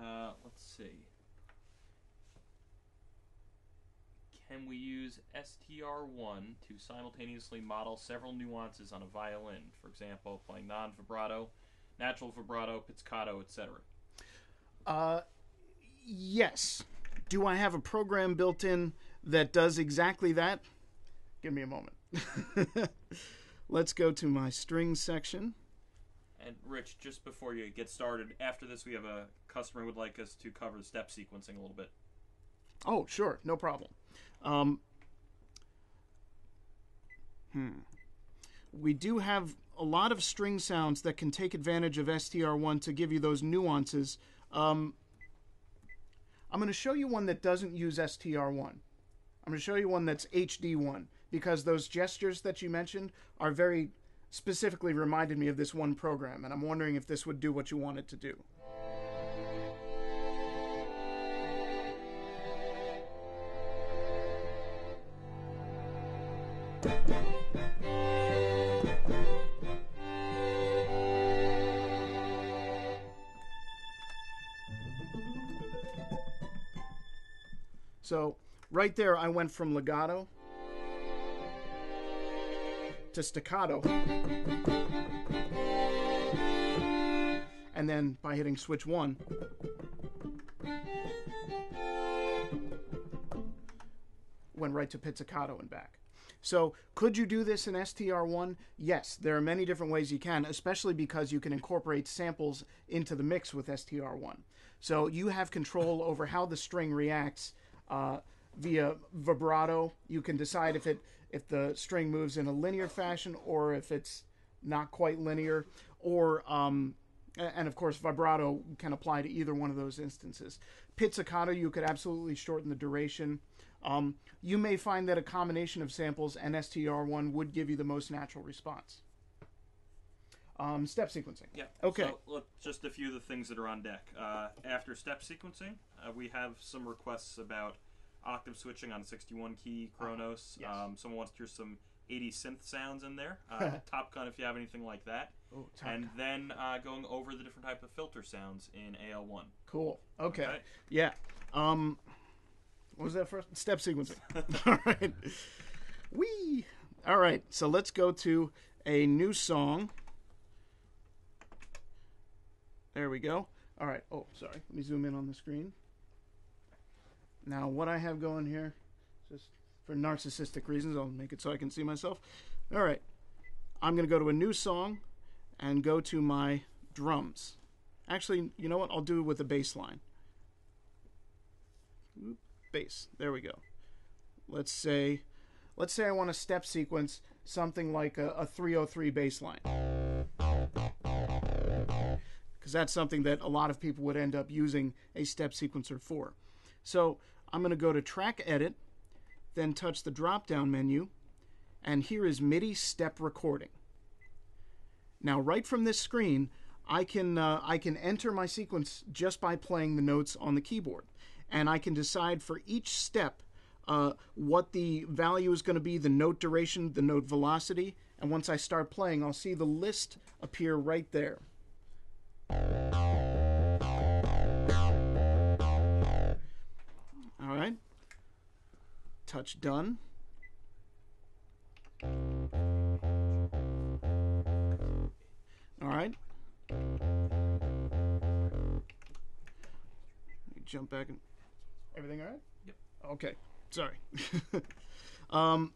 Let's see. Can we use STR1 to simultaneously model several nuances on a violin? For example, playing non-vibrato, natural vibrato, pizzicato, etc. Yes. Do I have a program built in that does exactly that? Give me a moment. Let's go to my string section. And Rich, just before you get started, after this we have a customer who would like us to cover step sequencing a little bit. Oh, sure. No problem. We do have a lot of string sounds that can take advantage of STR1 to give you those nuances. I'm going to show you one that doesn't use STR1. I'm going to show you one that's HD1, because those gestures that you mentioned are very specifically reminded me of this one program, and I'm wondering if this would do what you want it to do. So right there, I went from legato to staccato, and then by hitting switch 1, went right to pizzicato and back. So could you do this in STR1? Yes, there are many different ways you can, especially because you can incorporate samples into the mix with STR1. So you have control over how the string reacts via vibrato. You can decide if the string moves in a linear fashion or if it's not quite linear, or and of course vibrato can apply to either one of those instances. Pizzicato, you could absolutely shorten the duration. You may find that a combination of samples and STR1 would give you the most natural response. Step sequencing. Yeah. Okay. So, look, just a few of the things that are on deck. After step sequencing, we have some requests about octave switching on 61 key Kronos. Yes. Someone wants to hear some 80 synth sounds in there. Top Gun, if you have anything like that. Ooh, and then going over the different type of filter sounds in AL1. Cool. Okay. Yeah. What was that first? Step sequencing. All right. Whee! All right. So let's go to a new song. There we go. All right. Oh, sorry. Let me zoom in on the screen. Now, what I have going here, just for narcissistic reasons, I'll make it so I can see myself. All right. I'm going to go to a new song and go to my drums. Actually, you know what? I'll do it with a bass line. Oops. Bass. There we go. Let's say I want to step sequence something like a 303 bass line, because that's something that a lot of people would end up using a step sequencer for. So I'm going to go to track edit, then touch the drop down menu, and here is MIDI step recording. Now right from this screen I can enter my sequence just by playing the notes on the keyboard. And I can decide for each step what the value is going to be, the note duration, the note velocity. And once I start playing, I'll see the list appear right there. All right. Touch done. All right. Jump back and... Everything all right? Yep. Okay. Sorry. I'm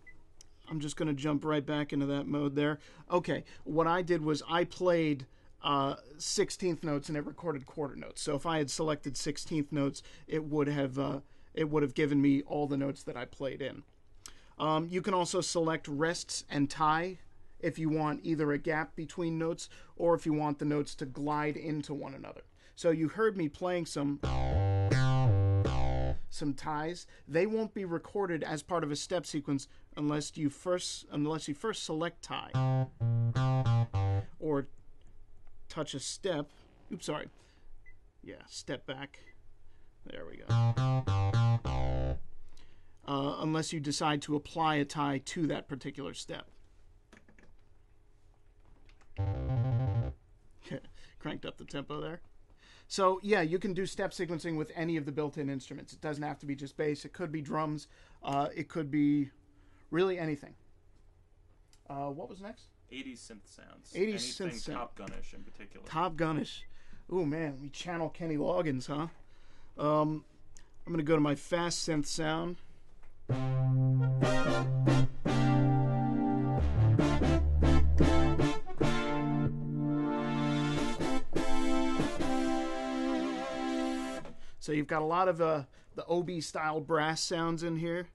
just going to jump right back into that mode there. Okay. What I did was I played 16th notes and it recorded quarter notes. So if I had selected 16th notes, it would have given me all the notes that I played in. You can also select rests and tie if you want either a gap between notes or if you want the notes to glide into one another. So you heard me playing some ties. They won't be recorded as part of a step sequence unless you first select tie or touch a step. Oops, sorry. Yeah, step back. There we go. Unless you decide to apply a tie to that particular step. Cranked up the tempo there. So, yeah, you can do step sequencing with any of the built-in instruments. It doesn't have to be just bass. It could be drums. It could be really anything. What was next? 80s synth sounds. 80s anything synth sounds. Top Gun-ish in particular. Top Gun-ish. Ooh, man, we channel Kenny Loggins, huh? I'm going to go to my fast synth sound. So you've got a lot of the OB style brass sounds in here.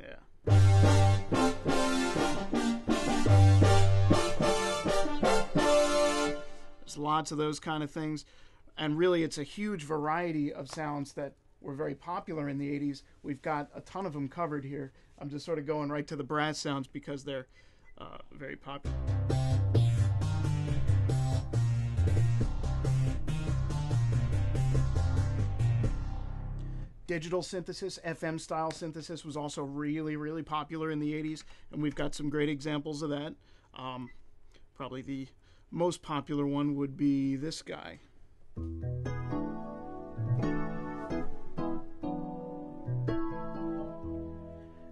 Yeah. There's lots of those kind of things. And really it's a huge variety of sounds that were very popular in the 80s. We've got a ton of them covered here. I'm just sort of going right to the brass sounds because they're very popular. Digital synthesis, FM style synthesis was also really, really popular in the 80s, and we've got some great examples of that. Probably the most popular one would be this guy.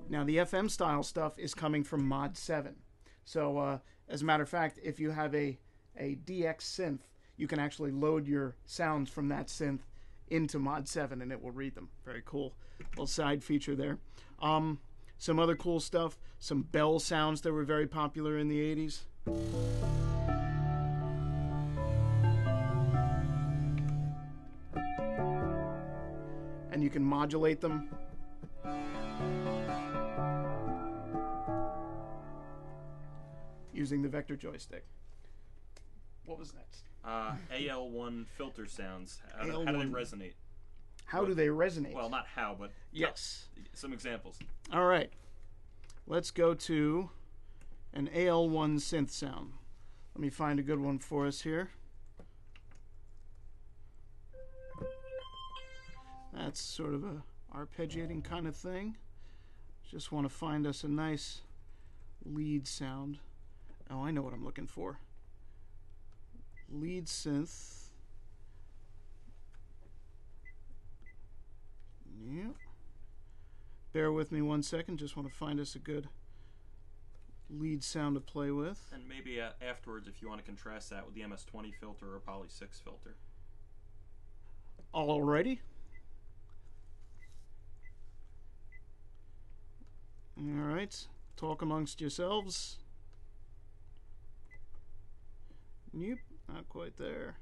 Now the FM style stuff is coming from Mod 7. So as a matter of fact, if you have a DX synth, you can actually load your sounds from that synth into Mod 7 and it will read them. Very cool little side feature there. some other cool stuff, some bell sounds that were very popular in the 80s. And you can modulate them. Using the vector joystick. What was next? AL1 filter sounds. How do they resonate? Well, not how, but yes. Some examples. All right. Let's go to an AL1 synth sound. Let me find a good one for us here. That's sort of a arpeggiating kind of thing. Just want to find us a nice lead sound. Oh, I know what I'm looking for. Lead synth. Yeah. Bear with me one second. Just want to find us a good lead sound to play with. And maybe afterwards, if you want to contrast that with the MS-20 filter or Poly-6 filter. Alrighty. Alright. Talk amongst yourselves. Nope, not quite there.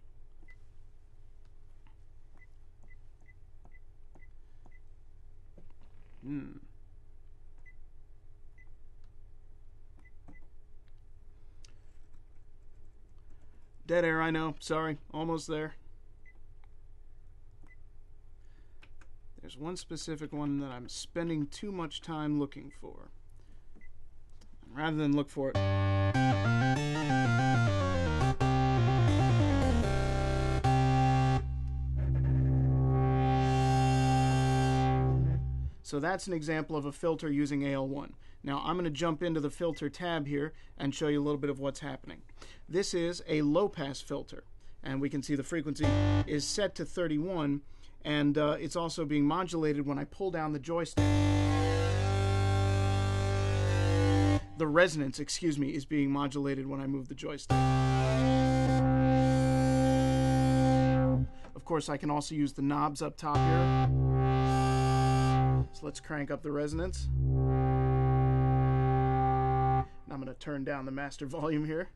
Dead air, I know. Sorry, almost there. There's one specific one that I'm spending too much time looking for. Rather than look for it. So that's an example of a filter using AL1. Now I'm going to jump into the filter tab here and show you a little bit of what's happening. This is a low-pass filter, and we can see the frequency is set to 31, and it's also being modulated when I pull down the joystick. The resonance, excuse me, is being modulated when I move the joystick. Of course, I can also use the knobs up top here. So let's crank up the resonance. And I'm going to turn down the master volume here.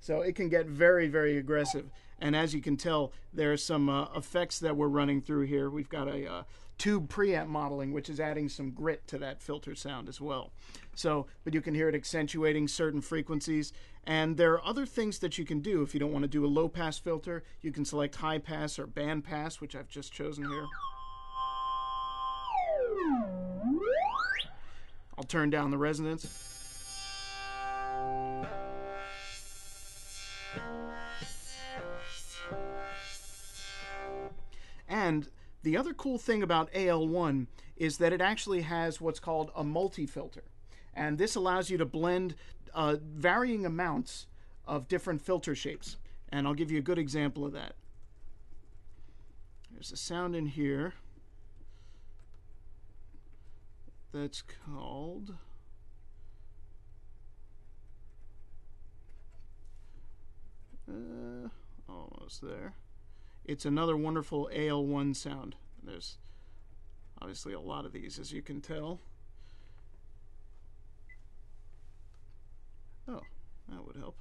So it can get very, very aggressive. And as you can tell, there are some effects that we're running through here. We've got a tube preamp modeling, which is adding some grit to that filter sound as well. So, but you can hear it accentuating certain frequencies. And there are other things that you can do. If you don't want to do a low pass filter, you can select high pass or band pass, which I've just chosen here. I'll turn down the resonance. And the other cool thing about AL1 is that it actually has what's called a multi-filter. And this allows you to blend varying amounts of different filter shapes. And I'll give you a good example of that. There's a sound in here that's called... almost there. It's another wonderful AL1 sound. There's obviously a lot of these, as you can tell. Oh, that would help.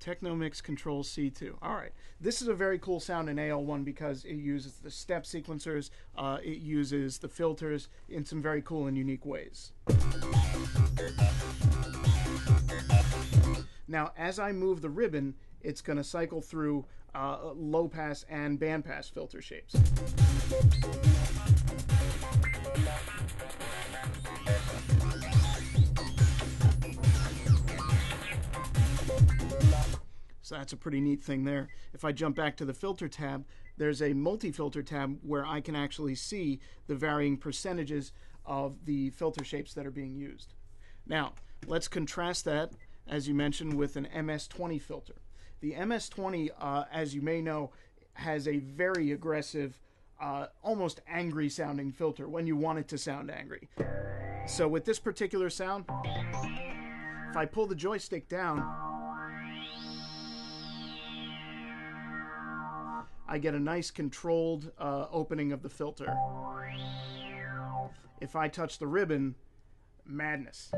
Technomix Control C2. All right, this is a very cool sound in AL1 because it uses the step sequencers, it uses the filters in some very cool and unique ways. Now, as I move the ribbon, it's going to cycle through low pass and band pass filter shapes. So that's a pretty neat thing there. If I jump back to the filter tab, there's a multi-filter tab where I can actually see the varying percentages of the filter shapes that are being used. Now, let's contrast that, as you mentioned, with an MS-20 filter. The MS-20, as you may know, has a very aggressive, almost angry sounding filter when you want it to sound angry. So with this particular sound, if I pull the joystick down, I get a nice controlled opening of the filter. If I touch the ribbon, madness.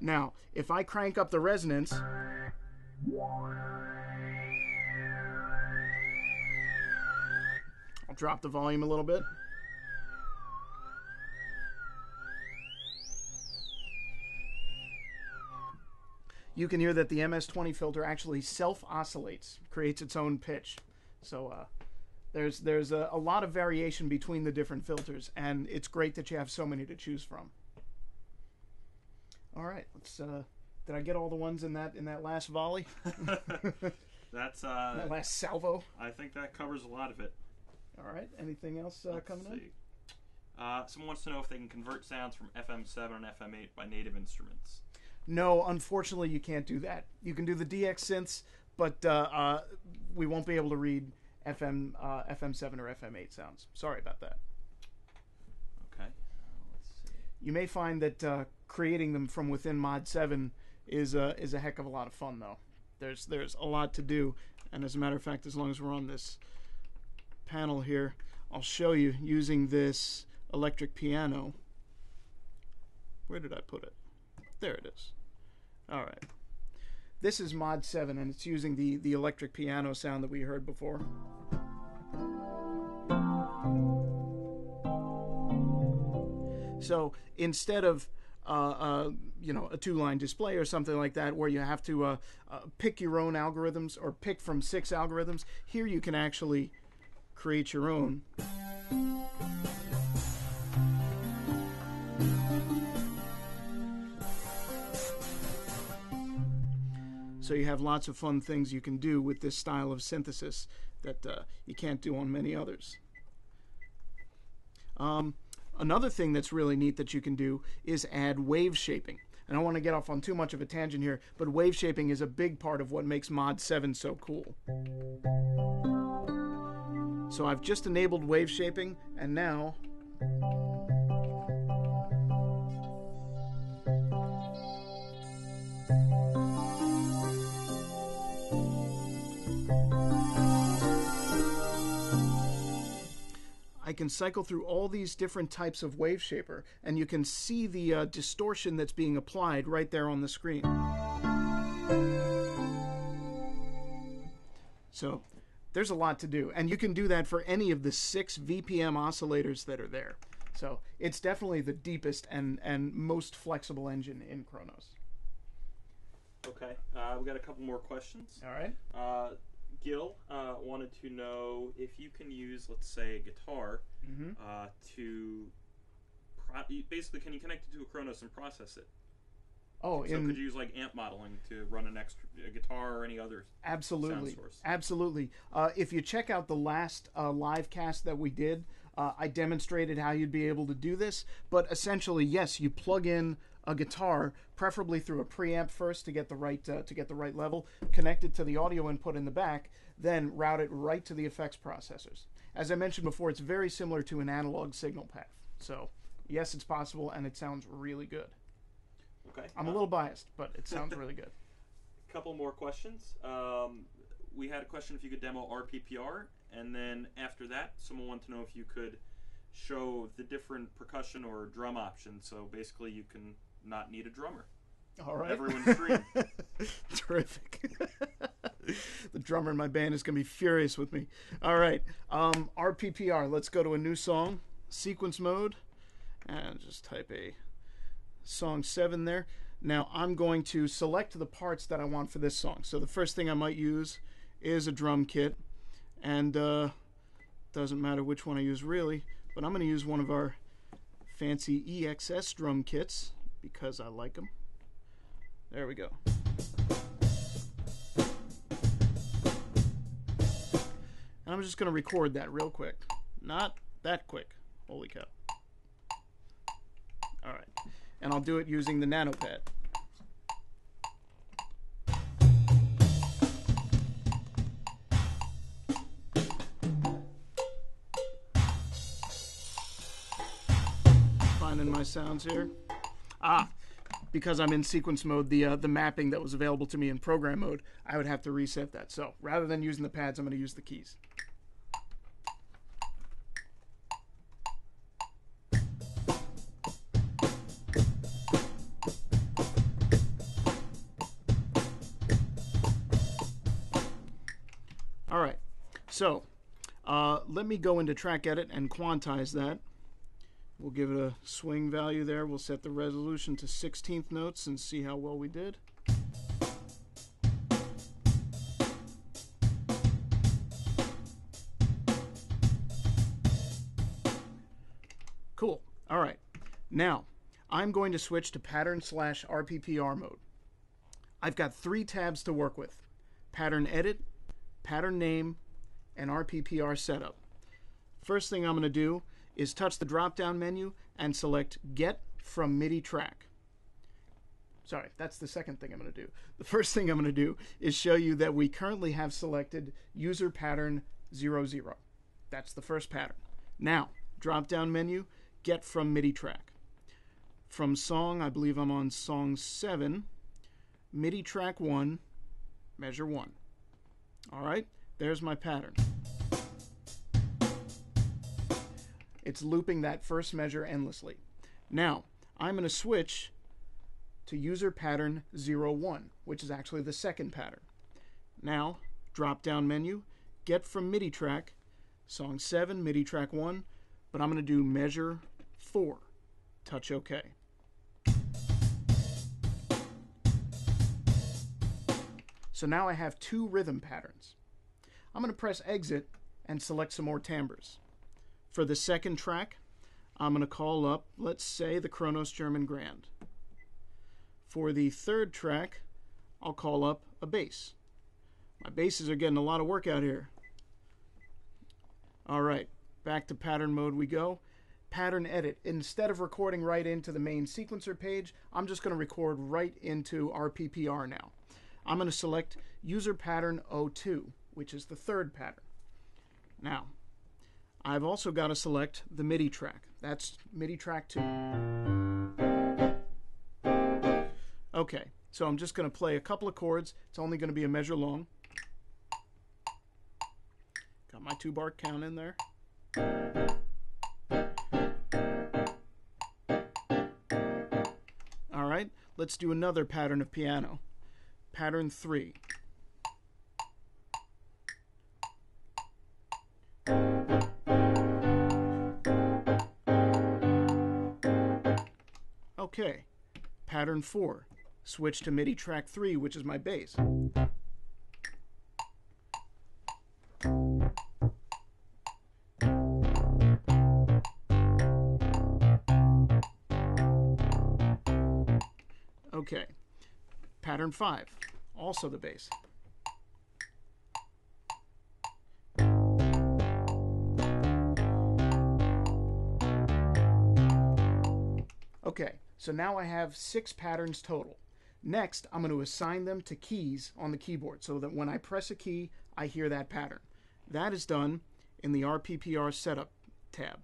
Now, if I crank up the resonance, I'll drop the volume a little bit. You can hear that the MS-20 filter actually self-oscillates, creates its own pitch. So there's a lot of variation between the different filters, and it's great that you have so many to choose from. All right, let's. Did I get all the ones in that last volley? That's that last salvo. I think that covers a lot of it. All right. Anything else coming in? Someone wants to know if they can convert sounds from FM7 and FM8 by native instruments. No, unfortunately, you can't do that. You can do the DX synths, but we won't be able to read FM7 or FM8 sounds. Sorry about that. Okay. Let's see. You may find that. Creating them from within Mod 7 is a heck of a lot of fun, though. There's a lot to do, and as a matter of fact, as long as we're on this panel here, I'll show you using this electric piano. Where did I put it? There it is. All right. This is Mod 7, and it's using the electric piano sound that we heard before. So instead of you know, a two-line display or something like that, where you have to pick your own algorithms or pick from 6 algorithms. Here you can actually create your own. So you have lots of fun things you can do with this style of synthesis that you can't do on many others. Another thing that's really neat that you can do is add wave shaping. And I don't want to get off on too much of a tangent here, but wave shaping is a big part of what makes Mod 7 so cool. So I've just enabled wave shaping, and now I can cycle through all these different types of wave shaper, and you can see the distortion that's being applied right there on the screen. So there's a lot to do, and you can do that for any of the 6 VPM oscillators that are there. So it's definitely the deepest and most flexible engine in Kronos. Okay, we've got a couple more questions. All right. Gil wanted to know if you can use, let's say, a guitar basically, can you connect it to a Kronos and process it? Oh, so could you use like amp modeling to run an extra guitar or any other sound source? Absolutely. If you check out the last live cast that we did, I demonstrated how you'd be able to do this. But essentially, yes, you plug in a guitar, preferably through a preamp first to get the right level, connect it to the audio input in the back, then route it right to the effects processors. As I mentioned before, it's very similar to an analog signal path. So yes, it's possible, and it sounds really good. Okay. I'm a little biased, but it sounds really good. A couple more questions. We had a question if you could demo RPPR, and then after that, someone wanted to know if you could show the different percussion or drum options. So basically, you can not need a drummer. All right. Everyone's dream. Terrific. The drummer in my band is going to be furious with me. All right. RPPR. Let's go to a new song, sequence mode, and just type a song 7 there. Now I'm going to select the parts that I want for this song. So the first thing I might use is a drum kit, and doesn't matter which one I use really, but I'm going to use one of our fancy EXS drum kits, because I like them. There we go. And I'm just going to record that real quick. Not that quick. Holy cow. All right. And I'll do it using the NanoPad. sounds here. Ah, because I'm in sequence mode, the mapping that was available to me in program mode, I would have to reset that. So rather than using the pads, I'm going to use the keys. All right, so let me go into track edit and quantize that. We'll give it a swing value there. We'll set the resolution to 16th notes and see how well we did. Cool. All right. Now, I'm going to switch to pattern/RPPR mode. I've got three tabs to work with: pattern edit, pattern name, and RPPR setup. First thing I'm going to do is touch the drop-down menu and select Get from MIDI Track. Sorry, that's the second thing I'm going to do. The first thing I'm going to do is show you that we currently have selected User Pattern 00. That's the first pattern. Now, drop-down menu, Get from MIDI Track. From Song, I believe I'm on Song 7, MIDI Track 1, Measure 1. All right, there's my pattern. It's looping that first measure endlessly. Now, I'm going to switch to user pattern 01, which is actually the second pattern. Now, drop down menu, get from MIDI track, song 7, MIDI track 1, but I'm going to do measure 4. Touch OK. So now I have two rhythm patterns. I'm going to press exit and select some more timbres. For the second track, I'm going to call up, let's say, the Kronos German Grand. For the third track, I'll call up a bass. My basses are getting a lot of work out here. All right, back to pattern mode we go. Pattern edit. Instead of recording right into the main sequencer page, I'm just going to record right into RPPR now. I'm going to select user pattern 02, which is the third pattern. Now, I've also got to select the MIDI track. That's MIDI track 2. Okay, so I'm just going to play a couple of chords. It's only going to be a measure long. Got my 2-bar count in there. All right, let's do another pattern of piano. Pattern 3. Okay, pattern 4, switch to MIDI track 3, which is my bass. Okay, pattern 5, also the bass. Okay. So now I have 6 patterns total. Next, I'm going to assign them to keys on the keyboard so that when I press a key, I hear that pattern. That is done in the RPPR Setup tab.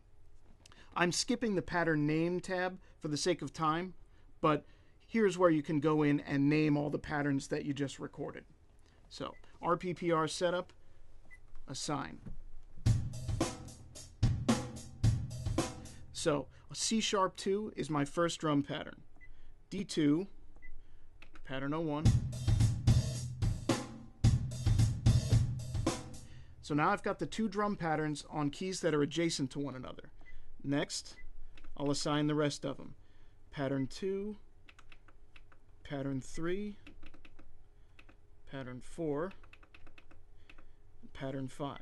I'm skipping the Pattern Name tab for the sake of time, but here's where you can go in and name all the patterns that you just recorded. So, RPPR Setup, Assign. So, C-sharp 2 is my first drum pattern. D2, pattern 01. So now I've got the two drum patterns on keys that are adjacent to one another. Next, I'll assign the rest of them. Pattern 2, pattern 3, pattern 4, pattern 5.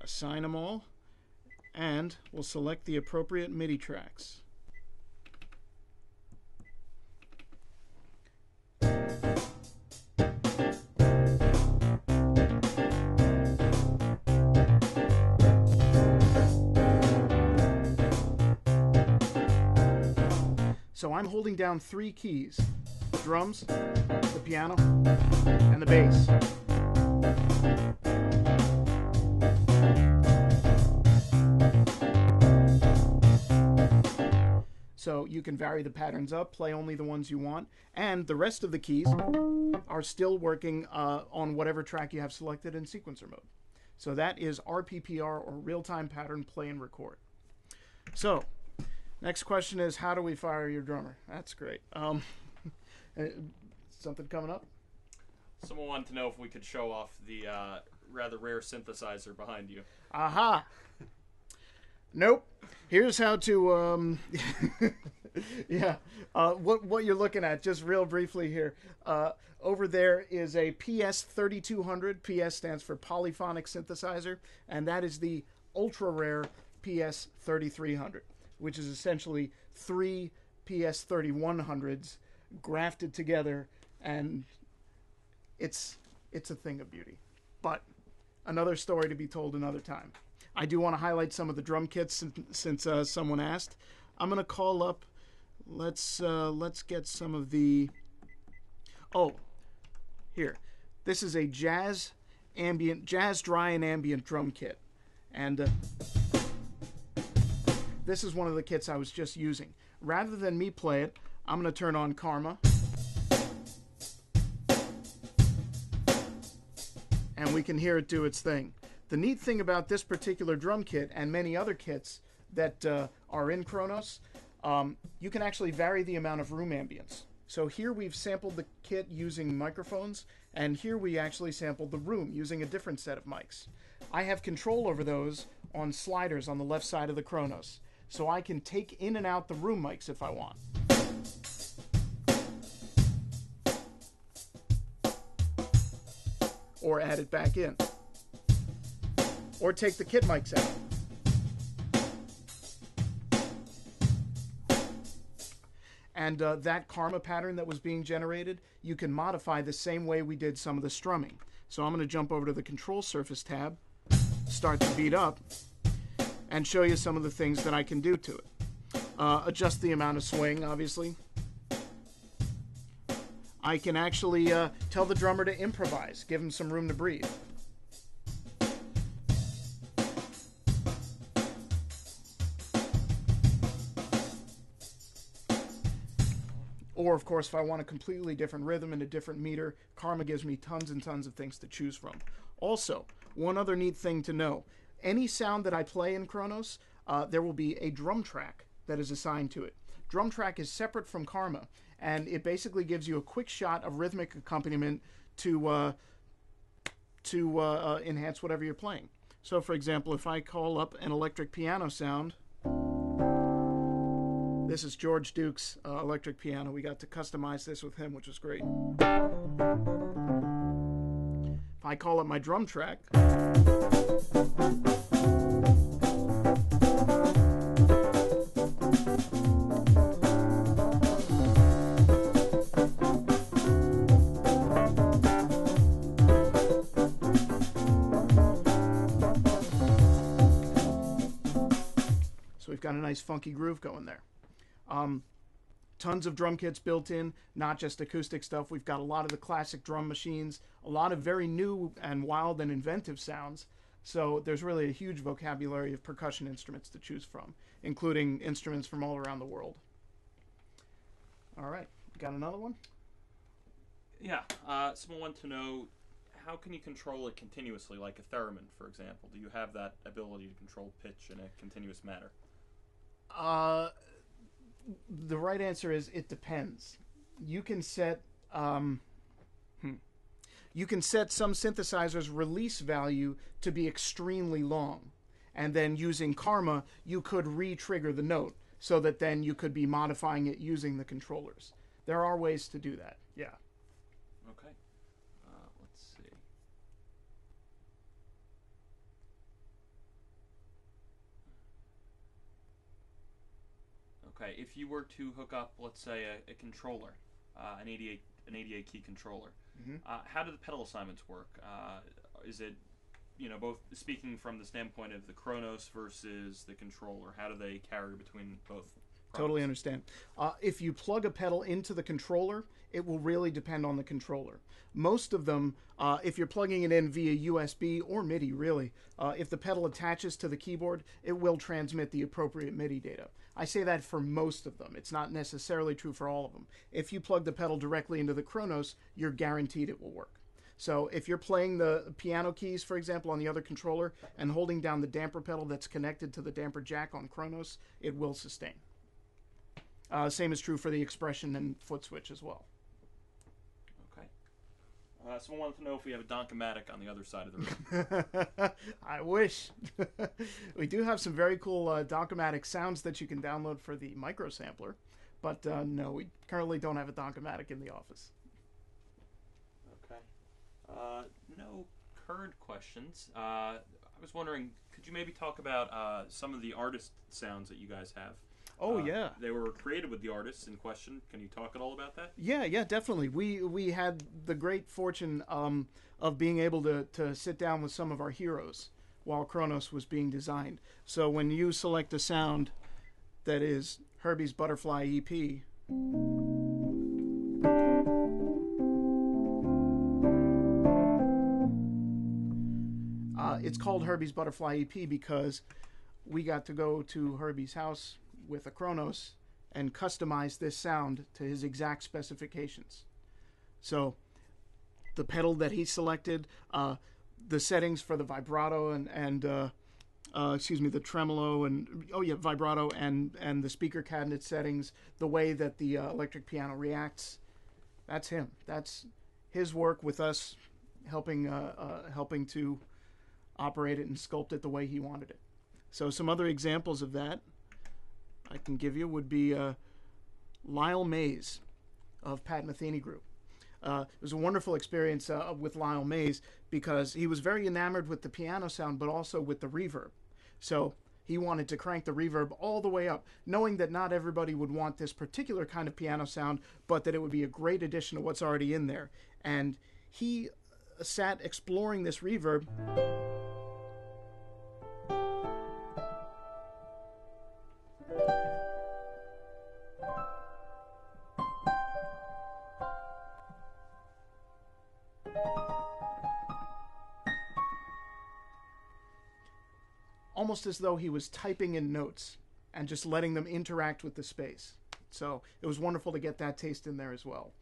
Assign them all. And we'll select the appropriate MIDI tracks. So I'm holding down 3 keys: the drums, the piano, and the bass. So you can vary the patterns up, play only the ones you want, and the rest of the keys are still working on whatever track you have selected in sequencer mode. So that is RPPR, or real-time pattern play and record. So next question is, how do we fire your drummer? That's great. Something coming up? Someone wanted to know if we could show off the rather rare synthesizer behind you. Aha! Nope. Here's how to, yeah. What you're looking at, just real briefly here. Over there is a PS3200. PS stands for polyphonic synthesizer, and that is the ultra-rare PS3300, which is essentially three PS3100s grafted together, and it's a thing of beauty. But another story to be told another time. I do want to highlight some of the drum kits since someone asked. I'm going to call up, let's get some of the, oh, here. This is a jazz dry and ambient drum kit. And this is one of the kits I was just using. Rather than me play it, I'm going to turn on Karma. And we can hear it do its thing. The neat thing about this particular drum kit and many other kits that are in Kronos, you can actually vary the amount of room ambience. So here we've sampled the kit using microphones, and here we actually sampled the room using a different set of mics. I have control over those on sliders on the left side of the Kronos, so I can take in and out the room mics if I want. Or add it back in. Or take the kit mics out. And that Karma pattern that was being generated, you can modify the same way we did some of the strumming. So I'm going to jump over to the Control Surface tab, start the beat up, and show you some of the things that I can do to it. Adjust the amount of swing, obviously. I can actually tell the drummer to improvise, give him some room to breathe. Or, of course, if I want a completely different rhythm and a different meter, Karma gives me tons and tons of things to choose from. Also, one other neat thing to know, any sound that I play in Kronos, there will be a drum track that is assigned to it. Drum track is separate from Karma, and it basically gives you a quick shot of rhythmic accompaniment to enhance whatever you're playing. So, for example, if I call up an electric piano sound, this is George Duke's electric piano. We got to customize this with him, which was great. If I call up my drum track, so we've got a nice funky groove going there. Tons of drum kits built in, not just acoustic stuff. We've got a lot of the classic drum machines, a lot of very new and wild and inventive sounds. So there's really a huge vocabulary of percussion instruments to choose from, including instruments from all around the world. All right, got another one? Yeah, someone wanted to know, how can you control it continuously, like a theremin, for example? Do you have that ability to control pitch in a continuous manner? The right answer is it depends. You can set some synthesizers' release value to be extremely long, and then using Karma you could re-trigger the note so that then you could be modifying it using the controllers. There are ways to do that. Yeah. Okay. Let's see. Okay, if you were to hook up, let's say, a controller, an 88 key controller, mm-hmm. How do the pedal assignments work? Is it, you know, both speaking from the standpoint of the Kronos versus the controller, how do they carry between both? Totally understand. If you plug a pedal into the controller, it will really depend on the controller. Most of them, if you're plugging it in via USB or MIDI, really, if the pedal attaches to the keyboard, it will transmit the appropriate MIDI data. I say that for most of them. It's not necessarily true for all of them. If you plug the pedal directly into the Kronos, you're guaranteed it will work. So if you're playing the piano keys, for example, on the other controller and holding down the damper pedal that's connected to the damper jack on Kronos, it will sustain. Same is true for the expression and foot switch as well. Okay. Someone wanted to know if we have a Donkomatic on the other side of the room. I wish. We do have some very cool Donkomatic sounds that you can download for the micro sampler, but no, we currently don't have a Donkomatic in the office. Okay. No current questions. I was wondering, could you maybe talk about some of the artist sounds that you guys have? Oh, yeah. They were created with the artists in question. Can you talk at all about that? Yeah, yeah, definitely. We had the great fortune of being able to sit down with some of our heroes while Kronos was being designed. So when you select a sound that is Herbie's Butterfly EP, it's called Herbie's Butterfly EP because we got to go to Herbie's house with a Kronos and customize this sound to his exact specifications. So the pedal that he selected, the settings for the vibrato and excuse me, the tremolo and, oh yeah, vibrato and the speaker cabinet settings, the way that the electric piano reacts, that's him. That's his work with us helping, helping to operate it and sculpt it the way he wanted it. So some other examples of that I can give you would be Lyle Mays of Pat Metheny Group. It was a wonderful experience with Lyle Mays because he was very enamored with the piano sound, but also with the reverb. So he wanted to crank the reverb all the way up, knowing that not everybody would want this particular kind of piano sound, but that it would be a great addition to what's already in there. And he sat exploring this reverb. Almost as though he was typing in notes and just letting them interact with the space. So it was wonderful to get that taste in there as well.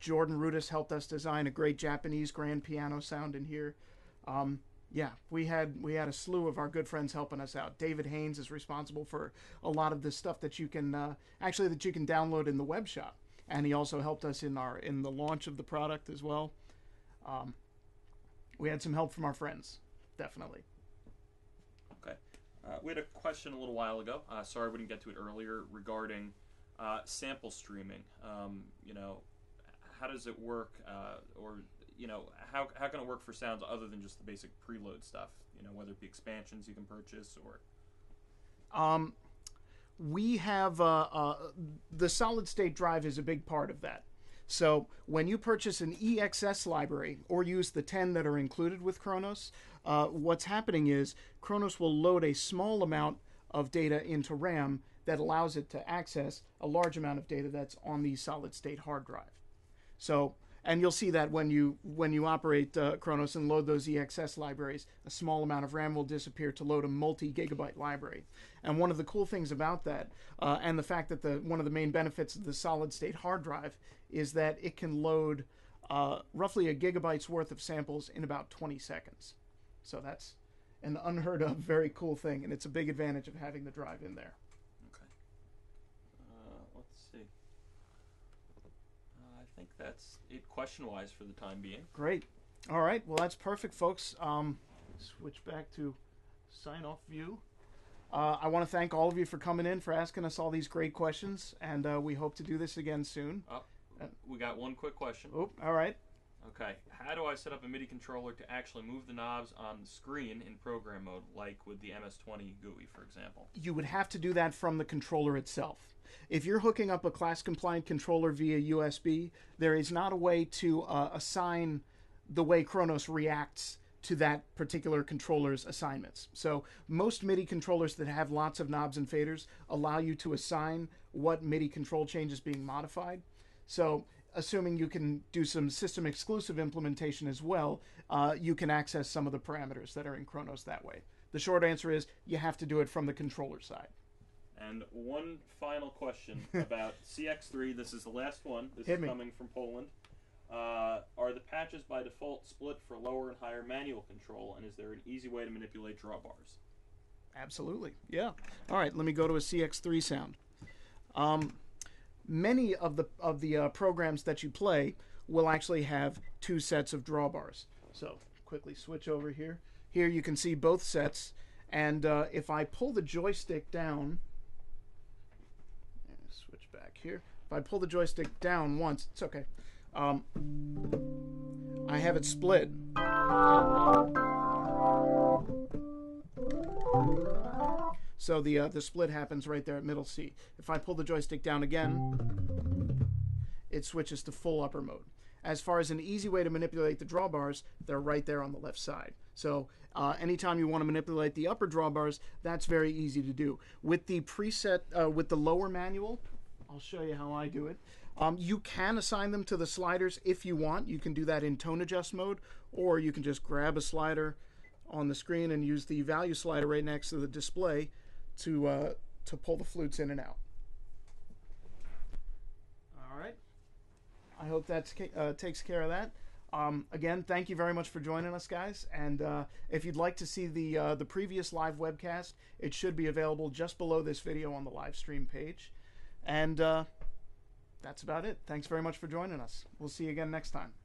Jordan Rudess helped us design a great Japanese grand piano sound in here. Yeah, we had a slew of our good friends helping us out. David Haynes is responsible for a lot of the stuff that you can actually download in the web shop, and he also helped us in the launch of the product as well. We had some help from our friends, definitely. Okay, we had a question a little while ago. Sorry, we didn't get to it earlier regarding sample streaming. You know, how does it work, or you know, how can it work for sounds other than just the basic preload stuff? You know, whether it be expansions you can purchase or... we have... the solid-state drive is a big part of that. So when you purchase an EXS library or use the 10 that are included with Kronos, what's happening is Kronos will load a small amount of data into RAM that allows it to access a large amount of data that's on the solid-state hard drive. So... and you'll see that when you operate Kronos and load those EXS libraries, a small amount of RAM will disappear to load a multi-gigabyte library. And one of the cool things about that, and the fact that one of the main benefits of the solid-state hard drive is that it can load roughly a gigabyte's worth of samples in about 20 seconds. So that's an unheard of, very cool thing, and it's a big advantage of having the drive in there. Okay. Let's see. I think that's it question-wise for the time being. Great. All right. Well, that's perfect, folks. Switch back to sign-off view. I want to thank all of you for coming in, for asking us all these great questions, and we hope to do this again soon. We got one quick question. Oh, all right. Okay. How do I set up a MIDI controller to actually move the knobs on the screen in program mode, like with the MS-20 GUI, for example? You would have to do that from the controller itself. If you're hooking up a class-compliant controller via USB, there is not a way to assign the way Kronos reacts to that particular controller's assignments. So most MIDI controllers that have lots of knobs and faders allow you to assign what MIDI control change is being modified. So assuming you can do some system exclusive implementation as well, you can access some of the parameters that are in Kronos that way. The short answer is you have to do it from the controller side. And one final question about CX3. This is the last one. This is coming from Poland. Are the patches by default split for lower and higher manual control, and is there an easy way to manipulate drawbars? Absolutely, yeah. All right, let me go to a CX3 sound. Many of the programs that you play will actually have two sets of drawbars. So quickly switch over here. Here you can see both sets, and if I pull the joystick down, and switch back here. If I pull the joystick down once, it's okay. I have it split. So the split happens right there at middle C. If I pull the joystick down again, it switches to full upper mode. As far as an easy way to manipulate the drawbars, they're right there on the left side. So anytime you want to manipulate the upper drawbars, that's very easy to do. With the preset, with the lower manual, I'll show you how I do it. You can assign them to the sliders if you want. You can do that in tone adjust mode, or you can just grab a slider on the screen and use the value slider right next to the display to pull the flutes in and out. All right. I hope that takes care of that. Again, thank you very much for joining us, guys. And if you'd like to see the previous live webcast, it should be available just below this video on the live stream page. And that's about it. Thanks very much for joining us. We'll see you again next time.